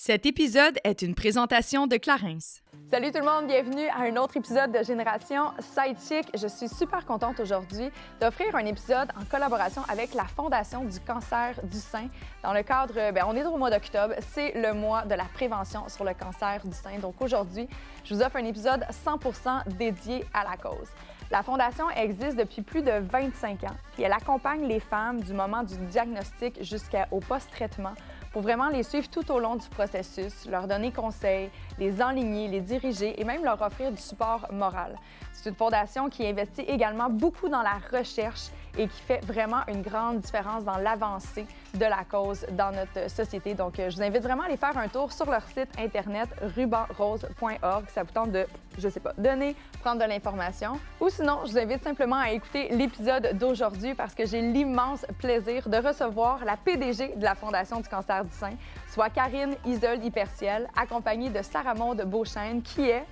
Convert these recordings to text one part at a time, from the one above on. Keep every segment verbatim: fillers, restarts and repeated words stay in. Cet épisode est une présentation de Clarins. Salut tout le monde, bienvenue à un autre épisode de Génération Sidechick. Je suis super contente aujourd'hui d'offrir un épisode en collaboration avec la Fondation du cancer du sein. Dans le cadre, bien, on est au mois d'octobre, c'est le mois de la prévention sur le cancer du sein. Donc aujourd'hui, je vous offre un épisode cent pour cent dédié à la cause. La Fondation existe depuis plus de vingt-cinq ans, puis elle accompagne les femmes du moment du diagnostic jusqu'au post-traitement pour vraiment les suivre tout au long du processus, leur donner conseil, les enligner, les diriger et même leur offrir du support moral. C'est une fondation qui investit également beaucoup dans la recherche et qui fait vraiment une grande différence dans l'avancée de la cause dans notre société. Donc, je vous invite vraiment à aller faire un tour sur leur site Internet ruban rose point org. Ça vous tente de, je sais pas, donner, prendre de l'information. Ou sinon, je vous invite simplement à écouter l'épisode d'aujourd'hui parce que j'ai l'immense plaisir de recevoir la P D G de la Fondation du cancer du sein, soit Karine Iseult Ippersiel, accompagnée de Sarah-Maude Beauchesne, qui est...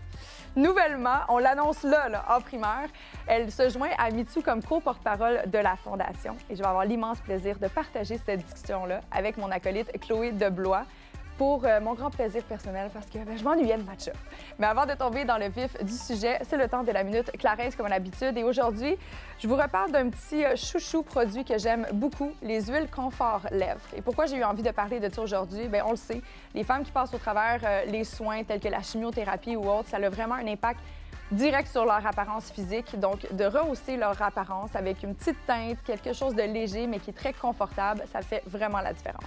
Nouvellement, on l'annonce là, là, en primeur, elle se joint à Mitsou comme co-porte-parole de la Fondation. Et je vais avoir l'immense plaisir de partager cette discussion-là avec mon acolyte Chloé Deblois pour euh, mon grand plaisir personnel parce que ben, je m'ennuyais de match-up. Mais avant de tomber dans le vif du sujet, c'est le temps de la minute Clarins comme à l'habitude. Et aujourd'hui, je vous reparle d'un petit chouchou produit que j'aime beaucoup, les huiles confort lèvres. Et pourquoi j'ai eu envie de parler de ça aujourd'hui? Bien, on le sait, les femmes qui passent au travers euh, les soins tels que la chimiothérapie ou autre, ça a vraiment un impact direct sur leur apparence physique, donc de rehausser leur apparence avec une petite teinte, quelque chose de léger mais qui est très confortable, ça fait vraiment la différence.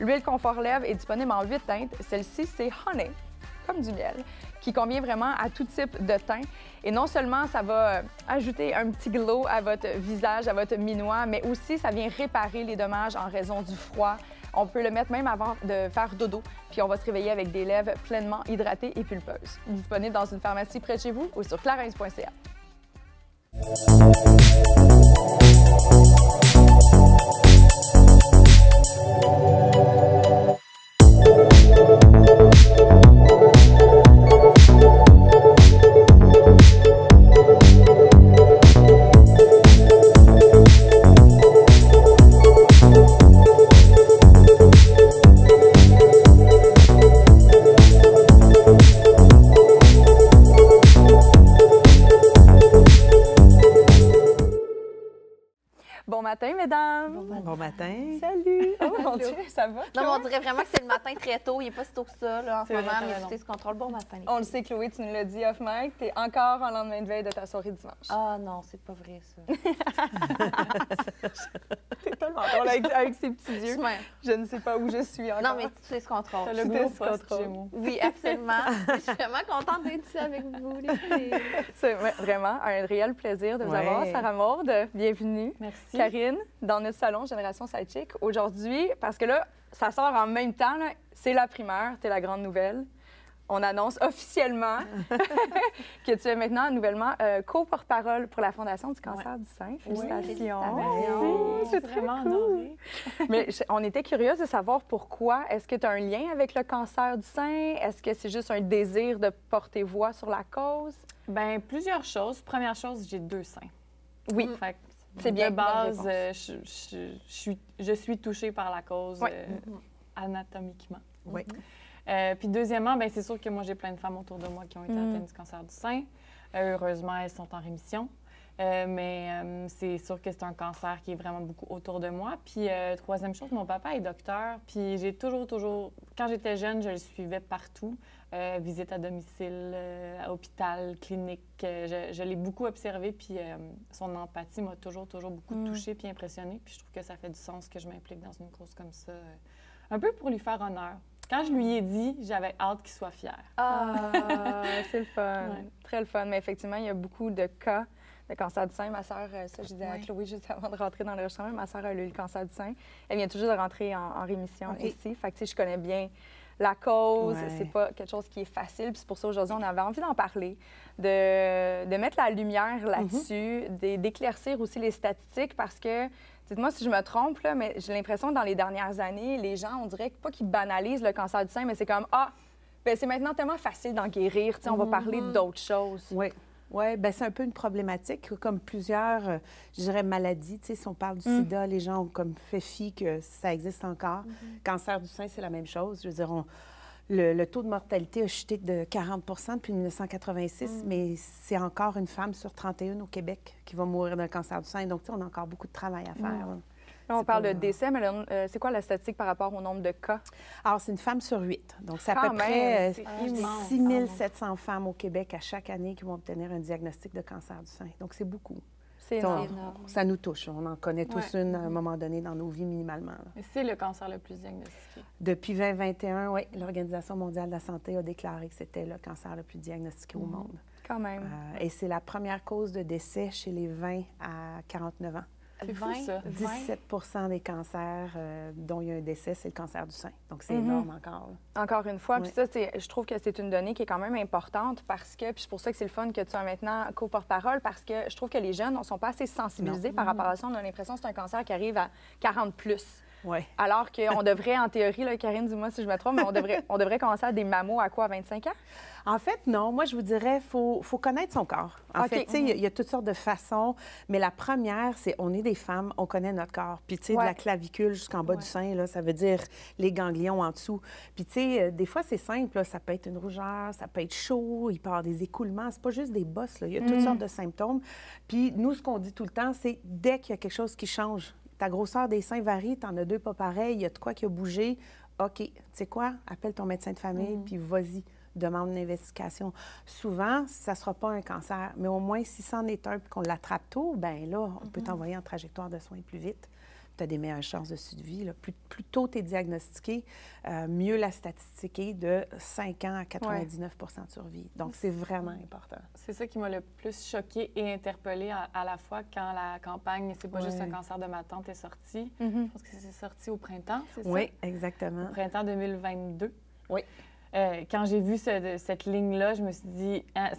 L'huile confort lèvres est disponible en huit teintes, celle-ci c'est Honey, comme du miel, qui convient vraiment à tout type de teint. Et non seulement ça va ajouter un petit glow à votre visage, à votre minois, mais aussi ça vient réparer les dommages en raison du froid. On peut le mettre même avant de faire dodo, puis on va se réveiller avec des lèvres pleinement hydratées et pulpeuses. Disponible dans une pharmacie près de chez vous ou sur clarins point c a. Matin. Salut! Oh mon Dieu, ça va? Non, mais on dirait vraiment que c'est le matin très tôt. Il n'est pas si tôt que ça, là, en ce moment, mais tu sais, ce contrôle. Bon matin. On le sait, Chloé, tu nous l'as dit off-mic. Tu es encore en lendemain de veille de ta soirée dimanche. Ah non, c'est pas vrai, ça. T'es tellement drôle avec, avec ses petits yeux. Je, je ne sais pas où je suis encore. Non, mais tu sais ce contrôle. Tu as le gros contrôle. Oui, absolument. Je suis vraiment contente d'être ici avec vous, les filles. C'est vraiment un réel plaisir de vous ouais. avoir. Sarah-Maude, bienvenue. Merci. Karine, dans notre salon Génération Sidechick aujourd'hui, parce que là, ça sort en même temps, c'est la primeur, t'es la grande nouvelle. On annonce officiellement que tu es maintenant nouvellement euh, co-porte-parole pour la Fondation du cancer ouais. du sein. Félicitations! Oui, c'est vraiment cool. Honorée. Mais je, on était curieuse de savoir pourquoi. Est-ce que tu as un lien avec le cancer du sein? Est-ce que c'est juste un désir de porter voix sur la cause? Bien, plusieurs choses. Première chose, j'ai deux seins. Oui. Mm. Fait que c'est bien. De base, euh, je, je, je, suis, je suis touchée par la cause oui. euh, mm-hmm. anatomiquement. Oui. Euh, puis deuxièmement, ben c'est sûr que moi, j'ai plein de femmes autour de moi qui ont été mm. atteintes du cancer du sein. Euh, heureusement, elles sont en rémission. Euh, mais euh, c'est sûr que c'est un cancer qui est vraiment beaucoup autour de moi. Puis euh, troisième chose, mon papa est docteur. Puis j'ai toujours, toujours... Quand j'étais jeune, je le suivais partout. Euh, visite à domicile, euh, à hôpital, clinique. Euh, je je l'ai beaucoup observé, puis euh, son empathie m'a toujours, toujours beaucoup mm. touchée puis impressionnée. Puis je trouve que ça fait du sens que je m'implique dans une cause comme ça, euh, un peu pour lui faire honneur. Quand je lui ai dit, j'avais hâte qu'il soit fier. Ah, c'est le fun. Ouais. Très le fun. Mais effectivement, il y a beaucoup de cas de cancer du sein. Ma sœur, ça je disais à oui. Chloé juste avant de rentrer dans l'enregistrement, ma sœur a eu le cancer du sein. Elle vient toujours de rentrer en, en rémission okay. ici. Fait que, tu sais, je connais bien la cause. Ouais. C'est pas quelque chose qui est facile. Puis c'est pour ça, aujourd'hui, on avait envie d'en parler, de, de mettre la lumière là-dessus, mm-hmm. d'éclaircir aussi les statistiques parce que dites-moi si je me trompe, là, mais j'ai l'impression que dans les dernières années, les gens, on dirait pas qu'ils banalisent le cancer du sein, mais c'est comme « Ah, bien, c'est maintenant tellement facile d'en guérir, on mm-hmm. va parler d'autres choses. » Oui, ouais, bien, c'est un peu une problématique, comme plusieurs, euh, je dirais, maladies. Tu sais, si on parle du mm. sida, les gens ont comme fait fi que ça existe encore. Mm-hmm. Cancer du sein, c'est la même chose. Je veux dire, on... Le, le taux de mortalité a chuté de quarante pour cent depuis mille neuf cent quatre-vingt-six, mm. mais c'est encore une femme sur trente et un au Québec qui va mourir d'un cancer du sein. Donc, on a encore beaucoup de travail à faire. Mm. Là, on parle de décès, mais euh, c'est quoi la statistique par rapport au nombre de cas? Alors, c'est une femme sur huit. Donc, c'est à peu près six mille sept cents femmes au Québec à chaque année qui vont obtenir un diagnostic de cancer du sein. Donc, c'est beaucoup. C'est énorme. Ça nous touche. On en connaît tous ouais. une à un moment donné dans nos vies, minimalement. C'est le cancer le plus diagnostiqué. Depuis vingt vingt et un, oui, l'Organisation mondiale de la santé a déclaré que c'était le cancer le plus diagnostiqué mmh. au monde. Quand même. Euh, et c'est la première cause de décès chez les vingt à quarante-neuf ans. dix-sept pour cent des cancers euh, dont il y a un décès, c'est le cancer du sein. Donc, c'est mm-hmm. énorme encore. Encore une fois. Puis ça, je trouve que c'est une donnée qui est quand même importante parce que, puis c'est pour ça que c'est le fun que tu sois maintenant co-porte-parole, parce que je trouve que les jeunes ne sont pas assez sensibilisés non. par rapport à ça. On a l'impression que c'est un cancer qui arrive à quarante plus. Ouais. Alors qu'on devrait, en théorie, là, Karine, dis-moi si je me trompe, mais on devrait, on devrait commencer à des mammos à quoi, à vingt-cinq ans? En fait, non. Moi, je vous dirais, il faut, faut connaître son corps. En okay. fait, tu sais, il mm-hmm. y, y a toutes sortes de façons, mais la première, c'est on est des femmes, on connaît notre corps. Puis, tu sais, ouais. de la clavicule jusqu'en bas ouais. du sein, là, ça veut dire les ganglions en dessous. Puis, tu sais, euh, des fois, c'est simple, là, ça peut être une rougeur, ça peut être chaud, il peut y avoir des écoulements, c'est pas juste des bosses, il y a mm. toutes sortes de symptômes. Puis, nous, ce qu'on dit tout le temps, c'est dès qu'il y a quelque chose qui change, ta grosseur des seins varie, t'en as deux pas pareils, il y a de quoi qui a bougé. OK, tu sais quoi? Appelle ton médecin de famille, mm. puis vas-y, demande une investigation. Souvent, ça ne sera pas un cancer, mais au moins, si c'en est un, puis qu'on l'attrape tôt, bien là, on mm-hmm. peut t'envoyer en trajectoire de soins plus vite. Tu as des meilleures chances de survie. Là. Plus, plus tôt tu es diagnostiqué, euh, mieux la statistique est de cinq ans à quatre-vingt-dix-neuf ouais. de survie. Donc, c'est vraiment important. C'est ça qui m'a le plus choquée et interpellée à, à la fois quand la campagne « C'est pas ouais. juste un cancer de ma tante » est sortie. Mm-hmm. Je pense que c'est sorti au printemps, c'est ça? Oui, exactement. Au printemps deux mille vingt-deux. Oui. Euh, quand j'ai vu ce, cette ligne-là, je me suis dit, hein,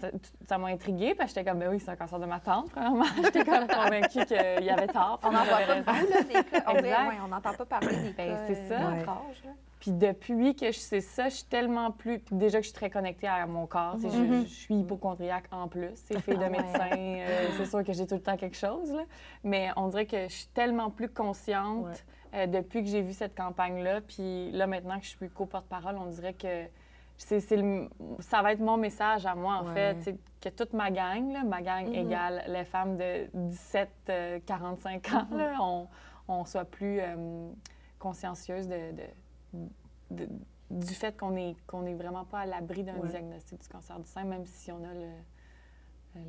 ça m'a intriguée, parce que j'étais comme, ben oui, c'est un cancer de ma tante, premièrement. J'étais comme convaincue qu'il y avait tort. On n'en voit pas beaucoup, là, des cas. Exact. Exact. Ouais, on n'entend pas parler des ben, cas. C'est ça. Ouais. Puis depuis que je sais ça, je suis tellement plus... Puis déjà que je suis très connectée à mon corps. Mm-hmm. je, je suis hypochondriaque en plus. C'est fille de médecin, euh, c'est sûr que j'ai tout le temps quelque chose. Là. Mais on dirait que je suis tellement plus consciente ouais. euh, depuis que j'ai vu cette campagne-là. Puis là, maintenant que je suis co-porte-parole, on dirait que c'est, c'est le... ça va être mon message à moi, en ouais. fait. Que toute ma gang, là, ma gang mm-hmm. égale les femmes de dix-sept à quarante-cinq ans, mm-hmm. là, on, on soit plus euh, consciencieuse de... de... De, du fait qu'on est qu'on est vraiment pas à l'abri d'un ouais. diagnostic du cancer du sein, même si on a le, le,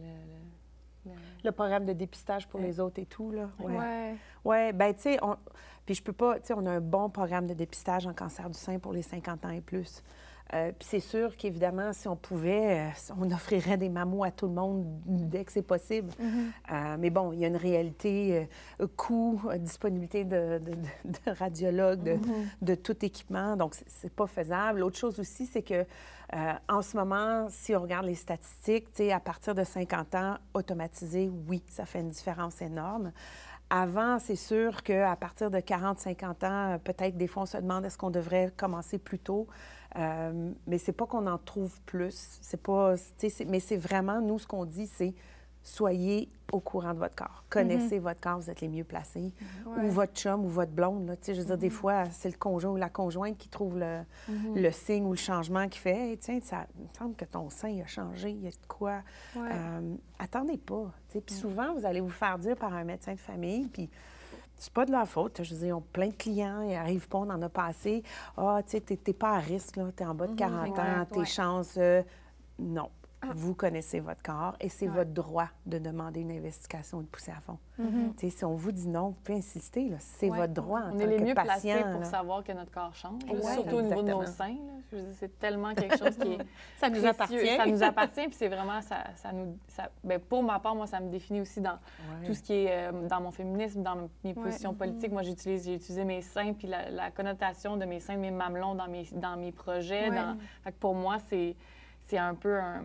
le, le... le programme de dépistage pour ouais. les autres et tout, là. Oui. Ouais. Ouais, ben tu sais, on... puis je peux pas, tu sais, on a un bon programme de dépistage en cancer du sein pour les cinquante ans et plus. Euh, puis c'est sûr qu'évidemment, si on pouvait, euh, on offrirait des mammos à tout le monde dès que c'est possible. Mm-hmm. euh, mais bon, il y a une réalité, euh, coût, euh, disponibilité de, de, de radiologues, de, mm-hmm. de tout équipement. Donc, c'est pas faisable. L'autre chose aussi, c'est que euh, en ce moment, si on regarde les statistiques, tu sais, à partir de cinquante ans, automatisé, oui, ça fait une différence énorme. Avant, c'est sûr qu'à partir de quarante à cinquante ans, peut-être des fois, on se demande est-ce qu'on devrait commencer plus tôt. Euh, mais c'est pas qu'on en trouve plus. C'est pas, c'est, mais c'est vraiment, nous, ce qu'on dit, c'est soyez au courant de votre corps. Connaissez mm-hmm. votre corps, vous êtes les mieux placés. Ouais. Ou votre chum ou votre blonde. Là, je veux dire, mm-hmm. des fois, c'est le conjoint ou la conjointe qui trouve le, mm-hmm. le signe ou le changement qui fait hey, tiens, ça il me semble que ton sein il a changé, il y a de quoi. Ouais. Euh, attendez pas. Puis mm-hmm. souvent, vous allez vous faire dire par un médecin de famille, puis c'est pas de leur faute. Je veux dire, ils ont plein de clients, ils n'arrivent pas, on en a passé. Ah, oh, tu sais, t'es pas à risque, là, t'es en bas de quarante mm-hmm. ans, tes ouais. chances. Euh, non. Vous connaissez votre corps et c'est ouais. votre droit de demander une investigation et de pousser à fond. Mm-hmm. Si on vous dit non, vous pouvez insister, là, c'est ouais. votre droit en tant que patient. On est les mieux placés pour là. savoir que notre corps change, ouais, surtout au niveau de nos seins. C'est tellement quelque chose qui est ça nous appartient. Ça nous appartient, puis c'est vraiment... ça, ça nous, ça, bien, pour ma part, moi, ça me définit aussi dans ouais. tout ce qui est euh, dans mon féminisme, dans mes positions ouais. politiques. Mm-hmm. Moi, j'utilise, j'ai utilisé mes seins, puis la, la connotation de mes seins, de mes mamelons dans mes, dans mes projets. Ouais. Dans, fait que pour moi, c'est un peu un...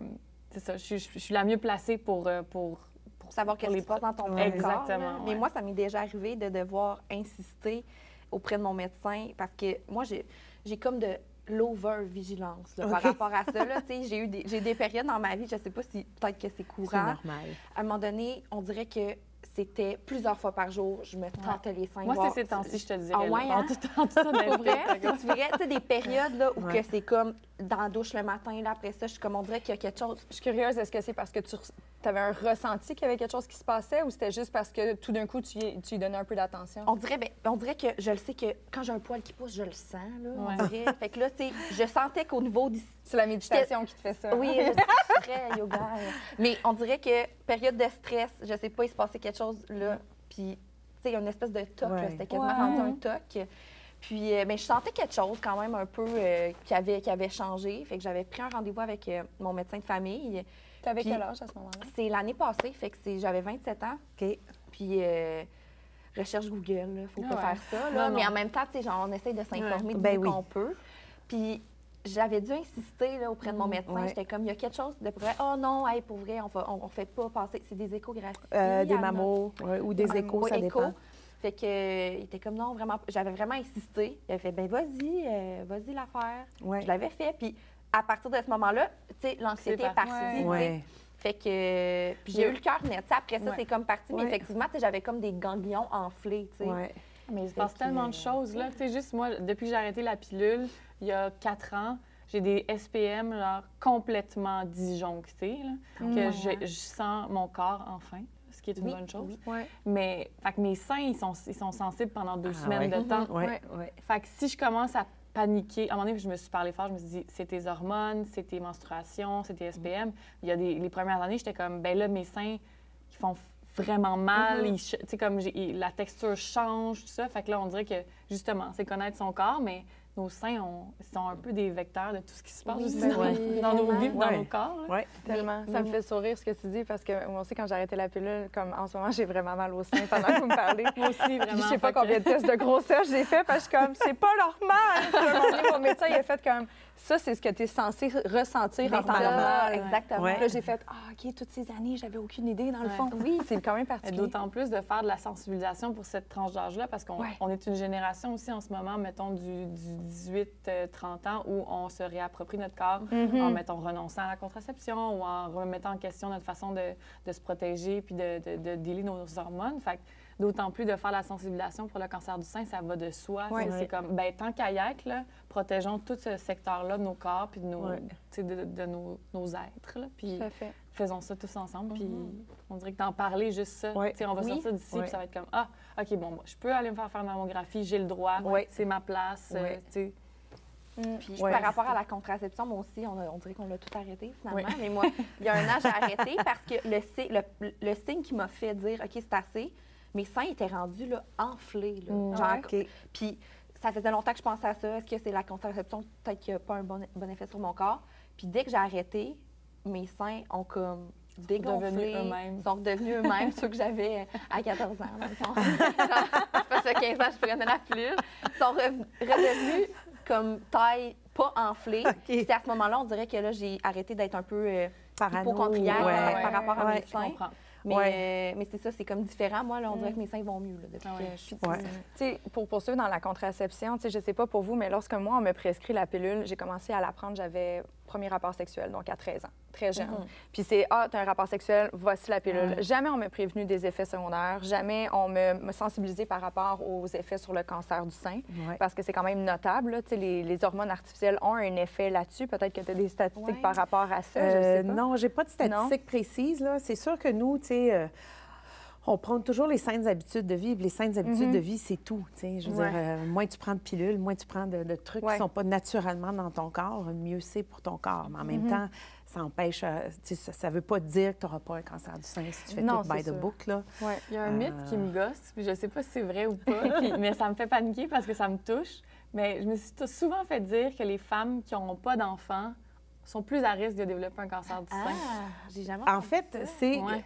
C'est ça, je, je, je suis la mieux placée pour... pour, pour savoir qu'elle n'est pas dans ton ouais, corps. Exactement. Ouais. Mais moi, ça m'est déjà arrivé de devoir insister auprès de mon médecin parce que moi, j'ai comme de l'over-vigilance okay. par rapport à ça. J'ai eu des, des périodes dans ma vie, je ne sais pas si peut-être que c'est courant. C'est normal. À un moment donné, on dirait que c'était plusieurs fois par jour, je me tentais ouais. les seins. Moi, c'est ces temps-ci, je te dirais. Ah ouais, hein? C'est vrai? C'est vrai, tu sais, des périodes là, où ouais. que c'est comme dans la douche le matin, là, après ça, je suis comme, on dirait qu'il y a quelque chose. Je suis curieuse, est-ce que c'est parce que tu avais un ressenti qu'il y avait quelque chose qui se passait ou c'était juste parce que tout d'un coup, tu y, tu y donnais un peu d'attention? On dirait, bien, on dirait que je le sais que quand j'ai un poil qui pousse, je le sens, là, ouais. on dirait. Fait que là, tu sais, je sentais qu'au niveau du... C'est la méditation qui te fait ça. Oui, je très yoga. Mais on dirait que période de stress, je sais pas, il se passait quelque chose là, puis, tu sais, une espèce de toc, ouais. c'était quasiment ouais. rendu un toc. Puis, euh, ben, je sentais quelque chose quand même un peu euh, qui, avait, qui avait changé. Fait que j'avais pris un rendez-vous avec euh, mon médecin de famille. Tu avais quel âge à ce moment-là? C'est l'année passée, fait que j'avais vingt-sept ans. OK. Puis, euh, recherche Google, là, faut ah, pas ouais. faire ça, là. Non, mais non. en même temps, tu sais, on essaie de s'informer ouais. de ben, oui. qu'on peut. Puis, j'avais dû insister là, auprès de mon médecin. Ouais. J'étais comme, il y a quelque chose de vrai. Oh non, hey, pour vrai, on fa... ne fait pas passer. C'est des échographies. Euh, des mammos ouais, ou des échos, um, ça écho. dépend. Fait que, euh, il était comme, non, vraiment, j'avais vraiment insisté. Il avait fait, ben vas-y, euh, vas-y l'affaire. Ouais. Je l'avais fait. Puis à partir de ce moment-là, tu sais, l'anxiété est partie. Ouais. Ouais. Fait que, euh, puis j'ai eu le cœur net. T'sais, après ça, ouais. c'est comme parti. Ouais. Mais effectivement, j'avais comme des ganglions enflés. Ouais. Mais il se passe tellement de choses, là. Tu sais, juste moi, depuis que j'ai arrêté la pilule, il y a quatre ans, j'ai des S P M là, complètement disjonctés, là, mmh. que je, je sens mon corps enfin, ce qui est une oui, bonne chose. Oui. Ouais. Mais fait que mes seins, ils sont, ils sont sensibles pendant deux ah, semaines ouais. de temps. Mmh. Ouais. Ouais. Fait que si je commence à paniquer, à un moment donné, je me suis parlé fort, je me suis dit, c'est tes hormones, c'est tes menstruations, c'est tes S P M. Mmh. Il y a des, les premières années, j'étais comme, ben là, mes seins, ils font vraiment mal, mm -hmm. il, comme il, la texture change, tout ça. Fait que là, on dirait que, justement, c'est connaître son corps, mais nos seins on, sont un peu des vecteurs de tout ce qui se passe oui, aussi dans, oui, dans nos vies, dans oui. nos corps. Oui, tellement. Mais, ça oui. me fait sourire ce que tu dis, parce que moi aussi, quand j'ai arrêté la pilule, comme en ce moment, j'ai vraiment mal au sein pendant que vous me parlez. Moi aussi, vraiment. Puis, je sais pas combien de tests de grossesse j'ai fait, parce que comme, c'est pas normal! Mon médecin, il a fait comme... Ça, c'est ce que tu es censé ressentir en temps normal. Exactement. Ouais. Là, j'ai fait « Ah, oh, OK, toutes ces années, j'avais aucune idée, dans le ouais. fond. » Oui, c'est quand même particulier. D'autant plus de faire de la sensibilisation pour cette tranche d'âge-là, parce qu'on ouais. est une génération aussi en ce moment, mettons, du, du dix-huit à trente ans, où on se réapproprie notre corps mm-hmm. en, mettons, renonçant à la contraception ou en remettant en question notre façon de, de se protéger puis de, de, de délier nos, nos hormones. Fait d'autant plus de faire la sensibilisation pour le cancer du sein, ça va de soi. Oui, c'est oui. comme, ben, tant qu'à y être, là, protégeons tout ce secteur-là de nos corps puis de nos, oui. de, de, de nos, nos êtres. Là, puis faisons ça tous ensemble. Mm-hmm. Puis on dirait que d'en parler juste ça. Oui. On va oui. sortir d'ici oui. puis ça va être comme, ah, OK, bon, moi, je peux aller me faire faire une mammographie, j'ai le droit, oui. c'est ma place. Oui. Euh, tu sais. Mmh. Puis ouais, par rapport à la contraception, moi aussi, on, a, on dirait qu'on l'a tout arrêté finalement. Oui. Mais moi, il y a un an, j'ai arrêté parce que le, le, le signe qui m'a fait dire, OK, c'est assez, mes seins étaient rendus là, enflés. Là, mmh. genre, okay. Puis ça faisait longtemps que je pensais à ça. Est-ce que c'est la contraception? Peut-être qu'il n'y a pas un bon, bon effet sur mon corps. Puis dès que j'ai arrêté, mes seins ont comme dégonflé. Ils sont redevenus eux-mêmes, ceux que j'avais à quatorze ans. Dans le fond. Parce que quinze ans, je prenais la pilule. Ils sont redevenus comme taille pas enflée. Okay. C'est à ce moment-là, on dirait que là, j'ai arrêté d'être un peu euh, hypochondriaque ouais, euh, ouais, par rapport ouais, à mes seins. Comprends. Mais, ouais. euh, mais c'est ça, c'est comme différent. Moi, là, on dirait que mes seins vont mieux là, depuis ouais. que je suis ouais. petite. Pour poursuivre dans la contraception, je ne sais pas pour vous, mais lorsque moi, on me prescrit la pilule, j'ai commencé à la prendre, j'avais premier rapport sexuel, donc à treize ans, très jeune. Mm-hmm. Puis c'est, ah, t'as un rapport sexuel, voici la pilule. Mm-hmm. Jamais on m'a prévenu des effets secondaires, jamais on me sensibilisait par rapport aux effets sur le cancer du sein, mm-hmm. parce que c'est quand même notable, là, les, les hormones artificielles ont un effet là-dessus. Peut-être que tu as des statistiques ouais. par rapport à ça, euh, je sais pas. Non, j'ai pas de statistiques non. précises, là. C'est sûr que nous, tu sais... Euh... On prend toujours les saines habitudes de vie. Les saines habitudes mm-hmm. de vie, c'est tout. T'sais. Je veux ouais. dire, euh, moins tu prends de pilules, moins tu prends de, de trucs ouais. qui ne sont pas naturellement dans ton corps, mieux c'est pour ton corps. Mais en même mm-hmm. temps, ça empêche... Ça ne veut pas dire que tu n'auras pas un cancer du sein si tu fais non, tout by sûr. The book. Là. Ouais. Il y a un euh... mythe qui me gosse, puis je ne sais pas si c'est vrai ou pas, puis, mais ça me fait paniquer parce que ça me touche. Mais je me suis souvent fait dire que les femmes qui n'auront pas d'enfants sont plus à risque de développer un cancer du sein. Ah, j'ai jamais entendu. En fait, c'est ouais.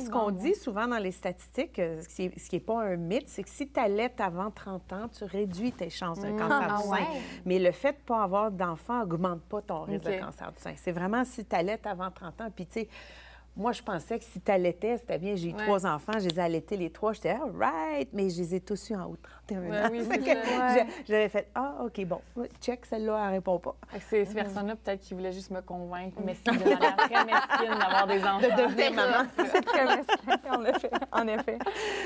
ce qu'on dit souvent dans les statistiques, ce qui n'est pas un mythe, c'est que si tu allaites avant trente ans, tu réduis tes chances d'un cancer ah, du ouais. sein. Mais le fait de ne pas avoir d'enfant n'augmente pas ton risque okay. de cancer du sein. C'est vraiment si tu allaites avant trente ans. Puis, tu sais, Moi, je pensais que si t'allaitais, c'était bien. J'ai eu ouais. trois enfants, je les ai allaités les trois. J'étais, all right, mais je les ai tous eu en haut de trente et un ouais, ans. Oui, ouais. J'avais fait, ah, OK, bon, check, celle-là, elle répond pas. C'est ces mm. personnes-là, peut-être, qui voulaient juste me convaincre, mais c'est vraiment très mesquine d'avoir des enfants. De devenir maman. C'est très mesquine, on l'a fait, en effet.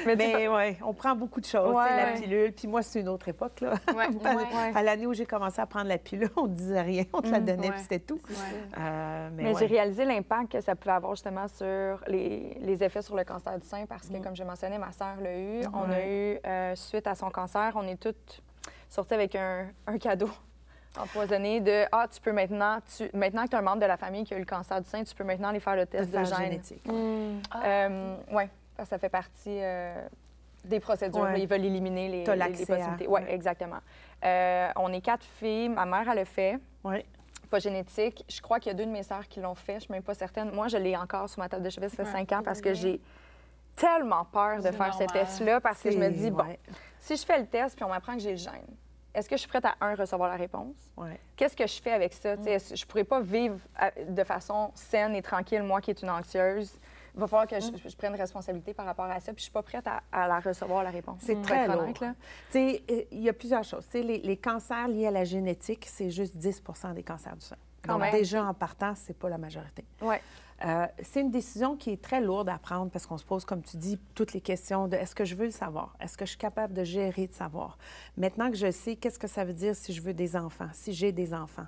Mais, mais oui, on prend beaucoup de choses, ouais, ouais. la pilule. Puis moi, c'est une autre époque, là. Ouais, ouais. À l'année où j'ai commencé à prendre la pilule, on ne disait rien, on te mm, la donnait, ouais. puis c'était tout. Ouais. Euh, mais mais ouais. j'ai réalisé l'impact que ça pouvait avoir, justement, sur les, les effets sur le cancer du sein parce que, mmh. comme je mentionnais, ma sœur l'a eu. Mmh. On a eu, euh, suite à son cancer, on est toutes sorties avec un, un cadeau empoisonné de « Ah, tu peux maintenant, tu, maintenant que tu es un membre de la famille qui a eu le cancer du sein, tu peux maintenant aller faire le test de, de gène. » génétique. Mmh. Ah. euh, Oui, ça fait partie euh, des procédures. Ouais. Ils veulent éliminer les, les, les possibilités. Oui, ouais. exactement. Euh, on est quatre filles. Ma mère, elle le fait. Oui. Pas génétique. Je crois qu'il y a deux de mes sœurs qui l'ont fait. Je ne suis même pas certaine. Moi, je l'ai encore sur ma table de chevet. Ça fait ouais, cinq ans parce que j'ai tellement peur de faire normal. ce test-là parce que je me dis, ouais. bon, si je fais le test puis on m'apprend que j'ai le gène, est-ce que je suis prête à, un, recevoir la réponse? Ouais. Qu'est-ce que je fais avec ça? Hum. Je ne pourrais pas vivre de façon saine et tranquille, moi qui est une anxieuse. Il va falloir que je, je prenne responsabilité par rapport à ça, puis je suis pas prête à, à la recevoir, la réponse. C'est très lourd. Il y a plusieurs choses. Les, les cancers liés à la génétique, c'est juste dix pour cent des cancers du sein. Quand Donc, même. déjà, en partant, c'est pas la majorité. Ouais. Euh, c'est une décision qui est très lourde à prendre parce qu'on se pose, comme tu dis, toutes les questions de est-ce que je veux le savoir? Est-ce que je suis capable de gérer de savoir? Maintenant que je sais, qu'est-ce que ça veut dire si je veux des enfants, si j'ai des enfants?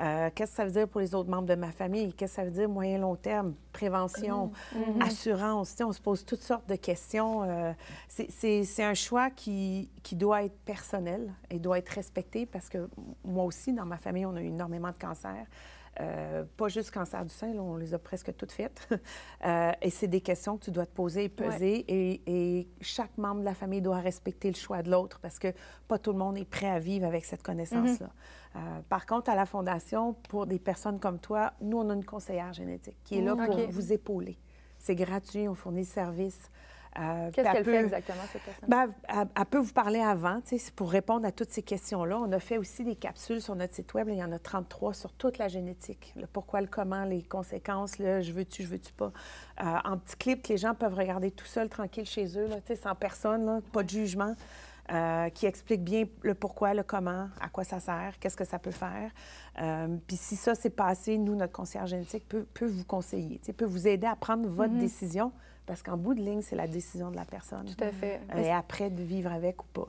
Euh, qu'est-ce que ça veut dire pour les autres membres de ma famille? Qu'est-ce que ça veut dire moyen-long terme? Prévention, mm-hmm. assurance? Tu sais, on se pose toutes sortes de questions. Euh, c'est un choix qui, qui doit être personnel et doit être respecté parce que moi aussi, dans ma famille, on a eu énormément de cancers. Euh, pas juste cancer du sein, là, on les a presque toutes faites. euh, et c'est des questions que tu dois te poser et peser. Ouais. Et, et chaque membre de la famille doit respecter le choix de l'autre parce que pas tout le monde est prêt à vivre avec cette connaissance-là. Mm-hmm. euh, par contre, à la Fondation, pour des personnes comme toi, nous, on a une conseillère génétique qui est là mmh, pour okay. vous épauler. C'est gratuit, on fournit le service. Euh, Qu'est-ce qu'elle peut... fait exactement, cette personne? Ben, elle, elle peut vous parler avant, pour répondre à toutes ces questions-là. On a fait aussi des capsules sur notre site web. Là, il y en a trente-trois sur toute la génétique. Le pourquoi, le comment, les conséquences, le je veux-tu, je veux-tu pas. Euh, en petits clips que les gens peuvent regarder tout seuls, tranquille chez eux, là, sans personne, là, pas de jugement, euh, qui explique bien le pourquoi, le comment, à quoi ça sert, qu'est-ce que ça peut faire. Euh, Puis si ça s'est passé, nous, notre conseillère génétique peut, peut vous conseiller, peut vous aider à prendre votre mm-hmm. décision. Parce qu'en bout de ligne, c'est la décision de la personne. Tout à fait. Euh, et après, de vivre avec ou pas.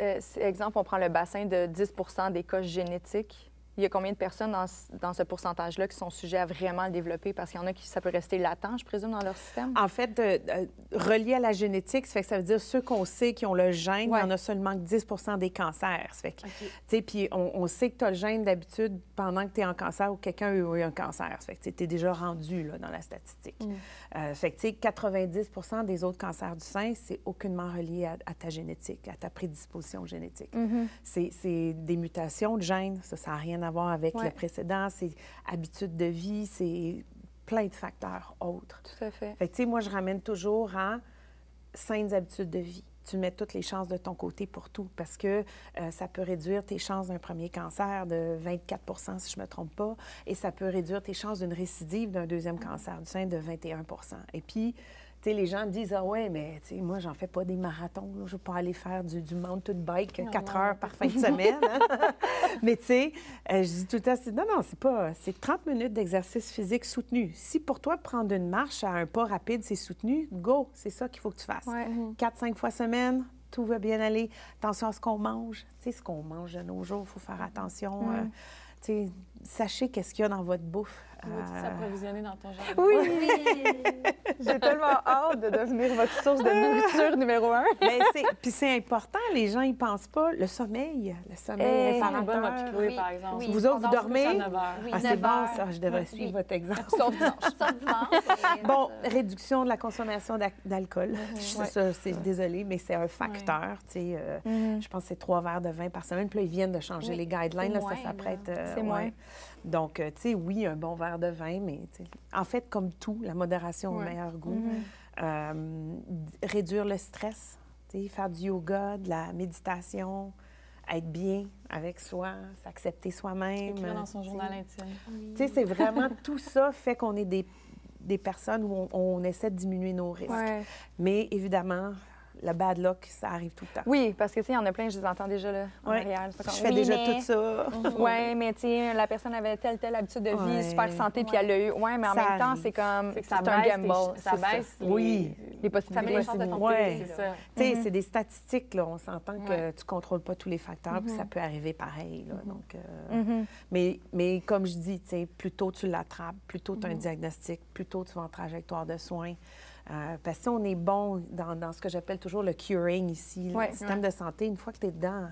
Euh, exemple, on prend le bassin de dix pour cent des cas génétiques. Il y a combien de personnes dans, dans ce pourcentage-là qui sont sujets à vraiment le développer? Parce qu'il y en a qui, ça peut rester latent, je présume, dans leur système. En fait, de, de, relié à la génétique, ça fait que ça veut dire ceux qu'on sait qui ont le gène, ouais. il y en a seulement que dix pour cent des cancers. Ça fait que, okay. Puis on, on sait que tu as le gène d'habitude pendant que tu es en cancer ou quelqu'un a eu un cancer. Ça fait que tu es déjà rendu là, dans la statistique. Mm. Euh, ça fait que quatre-vingt-dix pour cent des autres cancers du sein, c'est aucunement relié à, à ta génétique, à ta prédisposition génétique. Mm-hmm. C'est des mutations de gènes, ça n'a rien à avoir avec ouais. le précédent, c'est habitude de vie, c'est plein de facteurs autres. Tout à fait. Fait que, tu sais, moi, je ramène toujours à saines habitudes de vie. Tu mets toutes les chances de ton côté pour tout parce que euh, ça peut réduire tes chances d'un premier cancer de vingt-quatre pour cent si je ne me trompe pas et ça peut réduire tes chances d'une récidive d'un deuxième mmh. cancer du sein de vingt et un pour cent. Et puis, tu sais, les gens disent « Ah ouais, mais tu sais, moi, j'en fais pas des marathons. Là. Je veux pas aller faire du, du mountain bike non, quatre non. heures par fin de semaine. Hein? » Mais tu sais, euh, je dis tout le temps, non, non, c'est pas... C'est trente minutes d'exercice physique soutenu. Si pour toi, prendre une marche à un pas rapide, c'est soutenu, go, c'est ça qu'il faut que tu fasses. Ouais. quatre à cinq fois semaine, tout va bien aller. Attention à ce qu'on mange. Tu sais, ce qu'on mange de nos jours, il faut faire attention. Mm. Euh, T'sais, sachez qu'est-ce qu'il y a dans votre bouffe. Vous euh... vous approvisionner dans ton jardin. Oui! J'ai tellement hâte de devenir votre source de nourriture numéro un. Puis c'est important, les gens, ils pensent pas. Le sommeil, le sommeil hey, réparateur. Bonne oui, par exemple. Oui. Vous autres, vous dormez? Oui, ah, c'est bon, ça, je devrais oui. suivre votre exemple. Sauf dimanche. Sauf dimanche. Bon, réduction de la consommation d'alcool. Mm-hmm. Je suis ouais. désolée, mais c'est un facteur. Oui. Euh, mm-hmm. Je pense que c'est trois verres de vin par semaine. Puis là, ils viennent de changer oui. les guidelines. Là, moins, ça s'apprête... Euh, c'est ouais. moins. Donc, tu sais, oui, un bon verre de vin, mais en fait, comme tout, la modération ouais. au meilleur goût. Mm-hmm. euh, réduire le stress, faire du yoga, de la méditation, être bien avec soi, s'accepter soi-même. Écrire dans son t'sais. journal intime. Tu sais, c'est vraiment tout ça fait qu'on est des des personnes où on, on essaie de diminuer nos risques. Ouais. Mais évidemment, le bad luck, ça arrive tout le temps. Oui, parce que, tu sais, il y en a plein, je les entends déjà là, en ouais. arrière. Comme, je fais oui, déjà mais... tout ça. Oui, mais tu sais, la personne avait telle, telle habitude de vie, ouais. super santé, puis ouais. elle l'a eu. Oui, mais en ça même temps, c'est comme, c'est un gamble. Ça baisse les, oui. les possibilités. Ça met les chances de tomber, ouais. c'est ça. Tu sais, mm-hmm. c'est des statistiques, là. On s'entend que ouais. tu ne contrôles pas tous les facteurs, mm-hmm. puis ça peut arriver pareil, là. Mm-hmm. Donc, euh, mm-hmm. mais, mais comme je dis, tu sais, plus tôt tu l'attrapes, plus tôt tu as mm-hmm. un diagnostic, plus tôt tu vas en trajectoire de soins. Euh, parce que si on est bon dans, dans ce que j'appelle toujours le curing ici, ouais, le système ouais. de santé, une fois que tu es dedans,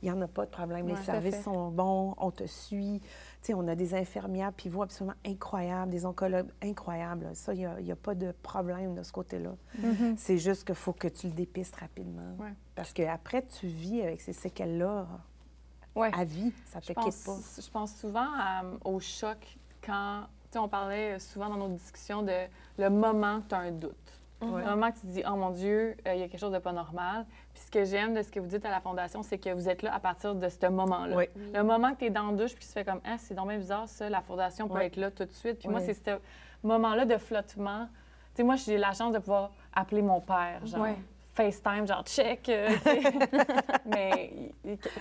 il n'y en a pas de problème. Ouais, les services sont bons, on te suit. Tu sais, on a des infirmières pivots absolument incroyables, des oncologues incroyables. Ça, il n'y a, a pas de problème de ce côté-là. Mm-hmm. C'est juste qu'il faut que tu le dépistes rapidement. Ouais. Parce qu'après, tu vis avec ces séquelles-là ouais. à vie. Ça ne te quitte pas. Je pense souvent euh, au choc quand... on parlait souvent dans nos discussions de le moment que tu as un doute. Mm-hmm. Le moment que tu te dis « Oh mon Dieu, il euh, y a quelque chose de pas normal ». Puis ce que j'aime de ce que vous dites à la Fondation, c'est que vous êtes là à partir de ce moment-là. Oui. Le moment que tu es dans le douche puis que tu fais comme « Ah, c'est donc bien bizarre ça, la Fondation peut oui. être là tout de suite ». Puis oui. moi, c'est ce moment-là de flottement. Tu sais, moi, j'ai la chance de pouvoir appeler mon père, genre oui. FaceTime, genre « check euh, ». Mais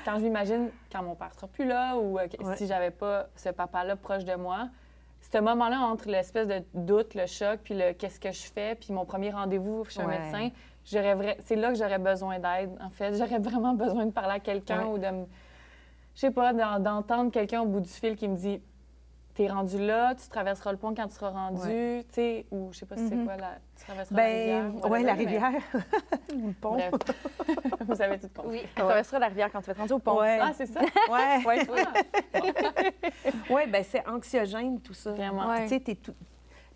quand je m'imagine quand mon père sera plus là ou euh, oui. si j'avais pas ce papa-là proche de moi, ce moment-là, entre l'espèce de doute, le choc, puis le « qu'est-ce que je fais », puis mon premier rendez-vous chez un ouais. médecin, vra... c'est là que j'aurais besoin d'aide, en fait. J'aurais vraiment besoin de parler à quelqu'un ouais. ou de me... Je sais pas, d'entendre quelqu'un au bout du fil qui me dit « t'es rendu là, tu traverseras le pont quand tu seras rendu ouais. », tu sais, ou je sais pas si c'est mm-hmm. quoi, la... tu traverseras ben, la rivière. Oui, la rivière, mais... ou le pont. Vous avez tout compris. Oui, tu traverseras la rivière quand tu vas être rendu au pont. Ouais. Ah, c'est ça? Oui. Ouais, toi. Oui, bien, c'est anxiogène, tout ça. Vraiment. Ouais. Tu sais, t'es tout...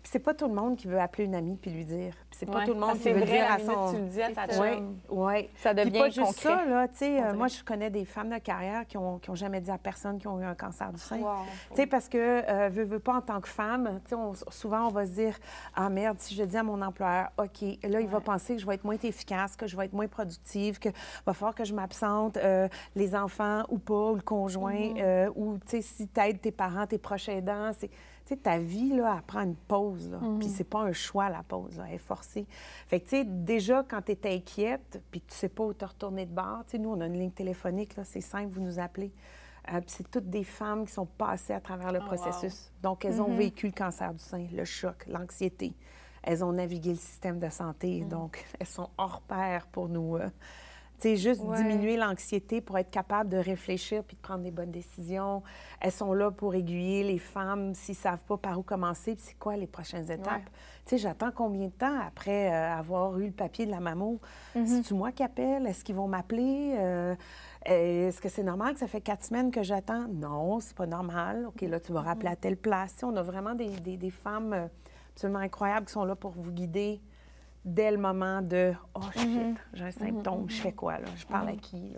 Puis c'est pas tout le monde qui veut appeler une amie puis lui dire. Puis c'est pas ouais. tout le monde qui veut dire à son... tu le dis à ta chum. Oui, oui. Ça devient concret. Puis pas juste ça, là, tu sais, euh, moi, je connais des femmes de carrière qui ont, qui ont jamais dit à personne qu'ils ont eu un cancer du sein. Wow. Tu sais, parce que, euh, veux, veux pas, en tant que femme, tu sais, souvent, on va se dire, « Ah, merde, si je dis à mon employeur, OK, là, il ouais. va penser que je vais être moins efficace, que je vais être moins productive, qu'il va falloir que je m'absente, euh, les enfants ou pas, ou le conjoint, mm-hmm. euh, ou, tu sais, si t'aides tes parents, tes proches aidants, c'est... » Tu sais, ta vie, là, elle prend une pause, là. Mm-hmm. Puis c'est pas un choix, la pause, là. Elle est forcée. Fait que, tu sais, déjà, quand tu es inquiète, puis tu sais pas où te retourner de bord, tu sais, nous, on a une ligne téléphonique, là, c'est simple, vous nous appelez. Euh, puis c'est toutes des femmes qui sont passées à travers le oh, processus. Wow. Donc, elles mm-hmm. ont vécu le cancer du sein, le choc, l'anxiété. Elles ont navigué le système de santé, mm-hmm. donc elles sont hors pair pour nous... Euh... C'est juste ouais. diminuer l'anxiété pour être capable de réfléchir puis de prendre des bonnes décisions. Elles sont là pour aiguiller les femmes s'ils ne savent pas par où commencer puis c'est quoi les prochaines étapes. Ouais. Tu sais, j'attends combien de temps après euh, avoir eu le papier de la mammo? Mm-hmm. C'est-tu moi qui appelle? Est-ce qu'ils vont m'appeler? Euh, est-ce que c'est normal que ça fait quatre semaines que j'attends? Non, c'est pas normal. OK, là, tu vas rappeler à telle place. T'sais, on a vraiment des, des, des femmes absolument incroyables qui sont là pour vous guider. Dès le moment de « oh, shit, mm-hmm. j'ai un symptôme, mm-hmm. je fais quoi, là? Je parle mm-hmm. à qui? »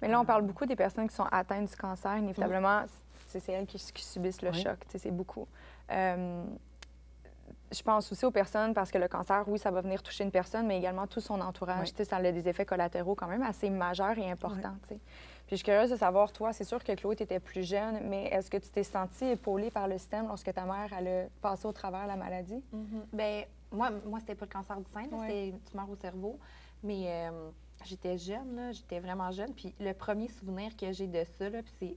Mais là, on parle beaucoup des personnes qui sont atteintes du cancer. Inévitablement, mm-hmm. c'est elles qui, qui subissent le oui. choc, c'est beaucoup. Euh, je pense aussi aux personnes, parce que le cancer, oui, ça va venir toucher une personne, mais également tout son entourage. Oui. Ça a des effets collatéraux quand même assez majeurs et importants. Oui. Puis je suis curieuse de savoir, toi, c'est sûr que Chloé, tu étais plus jeune, mais est-ce que tu t'es sentie épaulée par le système lorsque ta mère, elle a passé au travers la maladie? Mm-hmm. Bien, Moi, moi c'était pas le cancer du sein, ouais. c'était une tumeur au cerveau. Mais euh, j'étais jeune, j'étais vraiment jeune. Puis le premier souvenir que j'ai de ça, c'est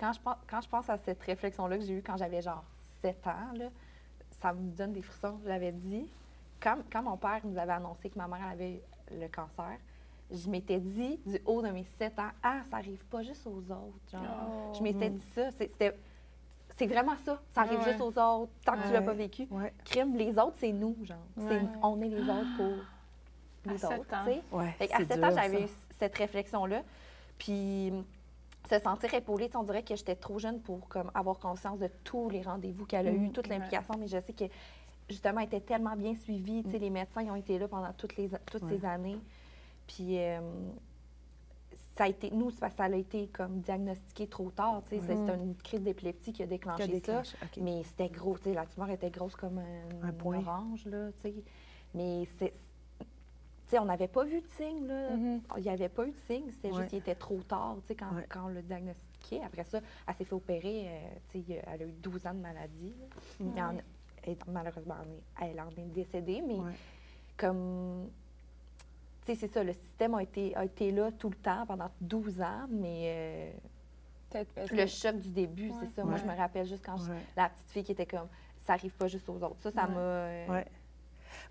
quand je, pense, quand je pense à cette réflexion-là que j'ai eue quand j'avais genre sept ans, là, ça me donne des frissons. J'avais dit, quand, quand mon père nous avait annoncé que ma mère avait le cancer, je m'étais dit du haut de mes sept ans, « Ah, ça arrive pas juste aux autres. » Genre. Oh, je m'étais hum. dit ça. C'était... C'est vraiment ça. Ça arrive ouais. juste aux autres, tant que ouais. tu l'as pas vécu. Ouais. Crime, les autres, c'est nous, genre. Ouais. C'est, on est les autres pour les à autres, tu sais. Ouais, à sept ans, j'avais eu cette réflexion-là. Puis, se sentir épaulée, on dirait que j'étais trop jeune pour comme, avoir conscience de tous les rendez-vous qu'elle a mmh. eu, toute l'implication. Ouais. Mais je sais que, justement, elle était tellement bien suivie. Mmh. Les médecins, ils ont été là pendant toutes, les, toutes ouais. ces années. Puis... Euh, ça a été, nous, ça, ça a été comme diagnostiqué trop tard. Mm. C'est une crise d'épilepsie qui a déclenché, qui a déclenché ça. Okay. Mais c'était gros. La tumeur était grosse comme un, un point. Orange. Là, mais on n'avait pas vu de signe. Là. Mm-hmm. Il n'y avait pas eu de signe. C'était ouais. juste qu'il était trop tard quand, ouais. quand on l'a diagnostiqué. Après ça, elle s'est fait opérer. Euh, elle a eu douze ans de maladie. Mm. Et en, est, malheureusement, elle en est décédée, mais ouais. comme... Tu sais, c'est ça, le système a été, a été là tout le temps, pendant douze ans, mais... Euh, Peut-être le choc du début, ouais. c'est ça. Ouais. Moi, je me rappelle juste quand je, ouais. la petite fille qui était comme, ça arrive pas juste aux autres. Ça, ça m'a... Ouais. Euh... Ouais.